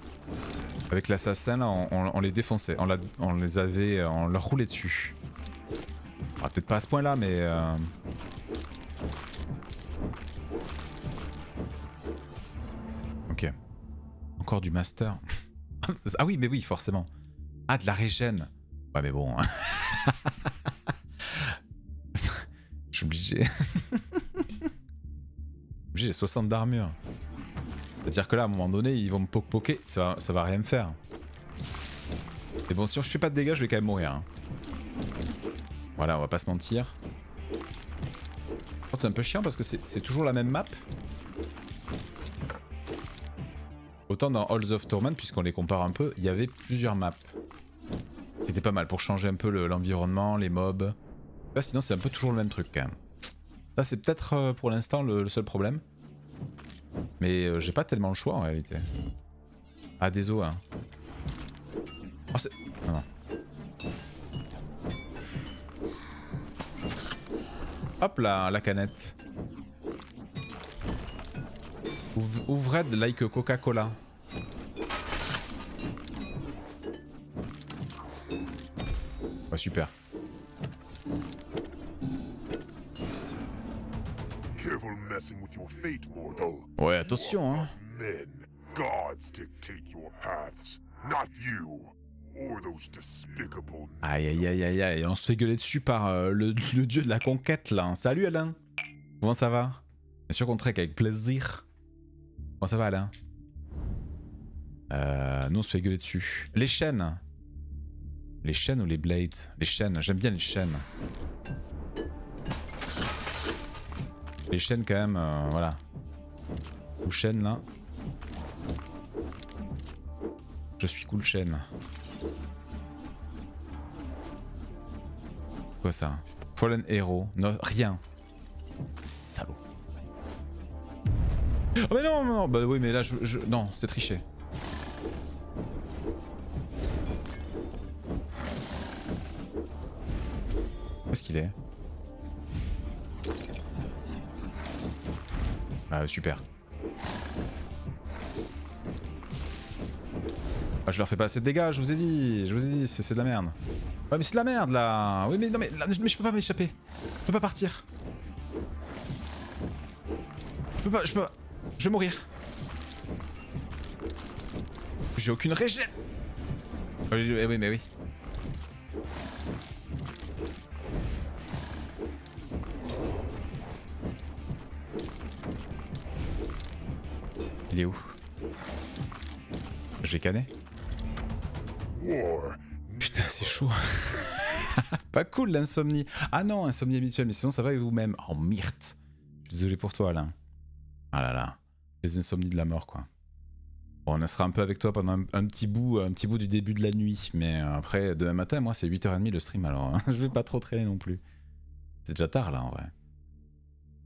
avec l'assassin là, on, on, on les défonçait, on, la, on les avait, on leur roulait dessus. Ah, peut-être pas à ce point là, mais... Euh... Ok. Encore du master. Ah oui, mais oui, forcément. Ah, de la régène. Ouais, mais bon. Je suis obligé. Obligé, j'ai soixante d'armure. C'est-à-dire que là, à un moment donné, ils vont me poke-poker, ça, ça va rien me faire. Et bon, si je fais pas de dégâts, je vais quand même mourir. Hein. Voilà, on va pas se mentir. C'est un peu chiant parce que c'est toujours la même map. Autant dans Halls of Torment, puisqu'on les compare un peu, il y avait plusieurs maps. C'était pas mal pour changer un peu l'environnement, le, les mobs. Là, sinon, c'est un peu toujours le même truc quand même. Là, c'est peut-être euh, pour l'instant le, le seul problème. Mais euh, j'ai pas tellement le choix en réalité. Ah, des os, hein. Oh, c'est... Ah non. Hop là, la canette. Ouv ouvrez like Coca-Cola. Ouais, super. Ouais, attention, hein. Aïe, aïe, aïe, aïe, aïe, on se fait gueuler dessus par euh, le, le dieu de la conquête, là. Salut, Alain. Comment ça va? Bien sûr qu'on traque avec plaisir. Comment ça va, Alain? euh, Nous, on se fait gueuler dessus. Les chaînes. Les chaînes ou les blades? Les chaînes, j'aime bien les chaînes. Les chaînes quand même, euh, voilà. Cool chaîne là. Je suis cool chaîne. Quoi ça? Fallen Hero. Non, rien. Salaud. Oh mais non, non, non. Bah oui mais là je... je... Non, c'est triché. Où est-ce qu'il est? Ah, super. Ah, je leur fais pas assez de dégâts, je vous ai dit, je vous ai dit, c'est de la merde. Ouais mais c'est de la merde là. Oui mais non mais, là, mais je peux pas m'échapper. Je peux pas partir. Je peux pas, je peux pas. Je vais mourir. J'ai aucune régène. Eh oui mais oui. Il est où? Je vais canner. Putain, c'est chaud. Pas cool l'insomnie. Ah non, insomnie habituelle, mais sinon ça va avec vous-même. Oh myrte. Je suis désolé pour toi Alain. Ah là là. Les insomnies de la mort quoi. Bon, on sera un peu avec toi pendant un, un petit bout un petit bout du début de la nuit. Mais après, demain matin, moi c'est huit heures trente le stream alors. Hein. Je vais pas trop traîner non plus. C'est déjà tard là en vrai.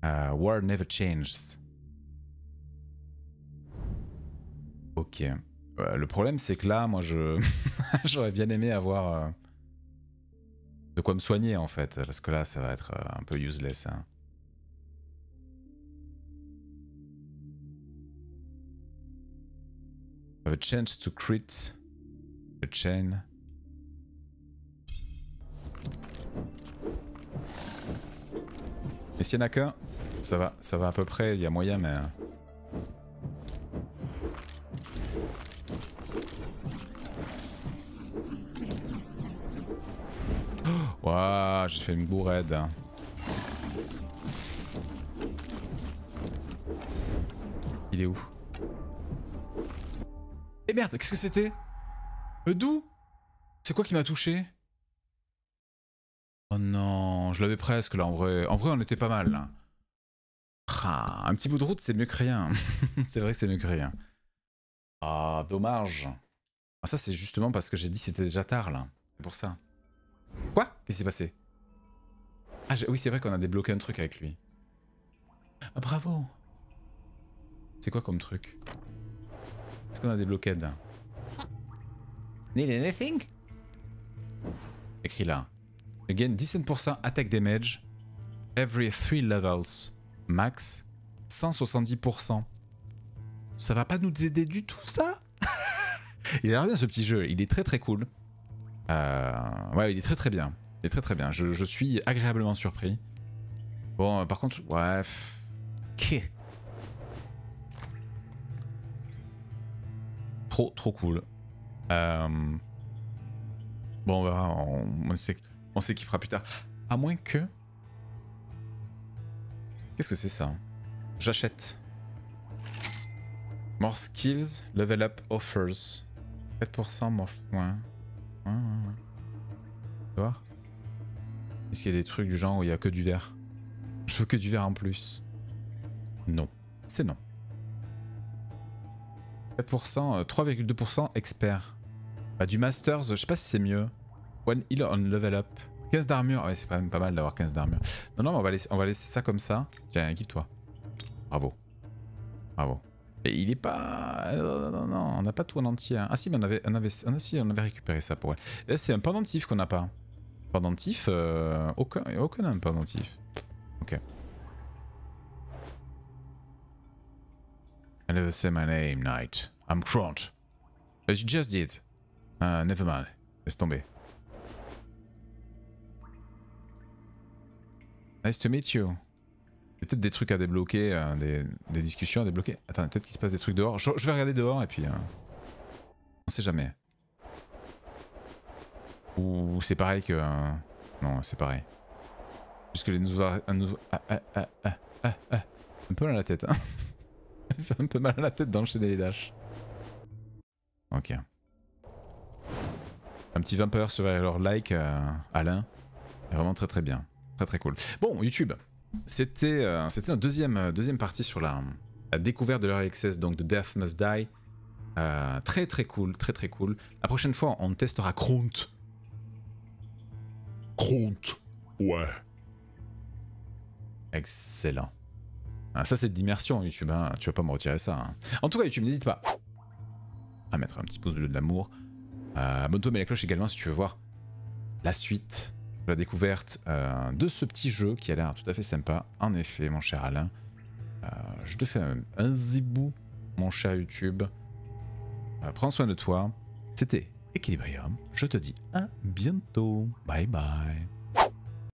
Uh, war never changes. Ok. Euh, le problème c'est que là, moi je j'aurais bien aimé avoir euh, de quoi me soigner en fait, parce que là ça va être euh, un peu useless. Hein. A chance to crit the chain. Et s'il y en a qu'un, ça va, ça va à peu près, il y a moyen mais... Waouh, j'ai fait une bourrade. Il est où? Eh merde, qu'est-ce que c'était? Le doux? C'est quoi qui m'a touché? Oh non, je l'avais presque là en vrai. En vrai, on était pas mal là. Ah, un petit bout de route, c'est mieux que rien. C'est vrai que c'est mieux que rien. Ah, dommage. Ah, ça, c'est justement parce que j'ai dit que c'était déjà tard là. C'est pour ça. Quoi? Qu'est-ce qui s'est passé? Ah oui, c'est vrai qu'on a débloqué un truc avec lui. Ah bravo. C'est quoi comme truc? Est-ce qu'on a débloqué d'un? Need anything? Écrit là. Again, dix-sept pour cent attack damage. Every three levels. Max. cent soixante-dix pour cent. Ça va pas nous aider du tout ça? Il a l'air bien ce petit jeu, il est très très cool. Euh, ouais, il est très très bien. Il est très très bien. Je, je suis agréablement surpris. Bon, euh, par contre, ouais. Okay. Trop trop cool. Euh, bon, on verra. On, on s'équipera plus tard. À moins que. Qu'est-ce que c'est ça? J'achète. More skills, level up offers. quatre pour cent more moins. Ouais, ouais, ouais. Tu vois ? Est-ce qu'il y a des trucs du genre où il n'y a que du verre? Je veux que du verre en plus. Non, c'est non. quatre pour cent, euh, trois virgule deux pour cent expert. Bah, du Masters, je sais pas si c'est mieux. One heal on level up. quinze d'armure, ouais, c'est quand même pas mal d'avoir quinze d'armure. Non, non, on va, laisser, on va laisser ça comme ça. Tiens, équipe-toi. Bravo. Bravo. Et il est pas... Non, non, non, on n'a pas tout en entier. Hein. Ah si, mais on avait, on, avait, on, avait, si, on avait récupéré ça pour elle. Là, c'est un pendentif qu'on n'a pas. Pendentif, euh, aucun aucun un pendentif. Ok. I never say my name, Knight. I'm Kront. But you just did. Uh, never mind. Laisse tomber. Nice to meet you. Il y a peut-être des trucs à débloquer, euh, des, des discussions à débloquer. Attends, peut-être qu'il se passe des trucs dehors. Je, je vais regarder dehors et puis... Euh, on sait jamais. Ou c'est pareil que... Euh, non, c'est pareil. Puisque les nouveaux... Un, nouveau, ah, ah, ah, ah, ah, ah. un peu mal à la tête, hein. Il fait un peu mal à la tête d'enchaîner les dashs. Ok. Un petit vampire sur leur like, euh, Alain. C'est vraiment très très bien. Très très cool. Bon, YouTube. C'était euh, c'était notre deuxième, euh, deuxième partie sur la, la découverte de l'Early Access, donc de Death Must Die. Euh, très très cool, très très cool. La prochaine fois, on testera Kront. Kront, ouais. Excellent. Ah, ça c'est de l'immersion YouTube, hein. Tu vas pas me retirer ça. Hein. En tout cas YouTube, n'hésite pas à mettre un petit pouce bleu de l'amour. Euh, Abonne-toi, mets la cloche également si tu veux voir la suite. La découverte euh, de ce petit jeu qui a l'air tout à fait sympa. En effet, mon cher Alain, euh, je te fais un, un zibou, mon cher YouTube. Euh, prends soin de toi. C'était EkylyBryum. Je te dis à bientôt. Bye bye.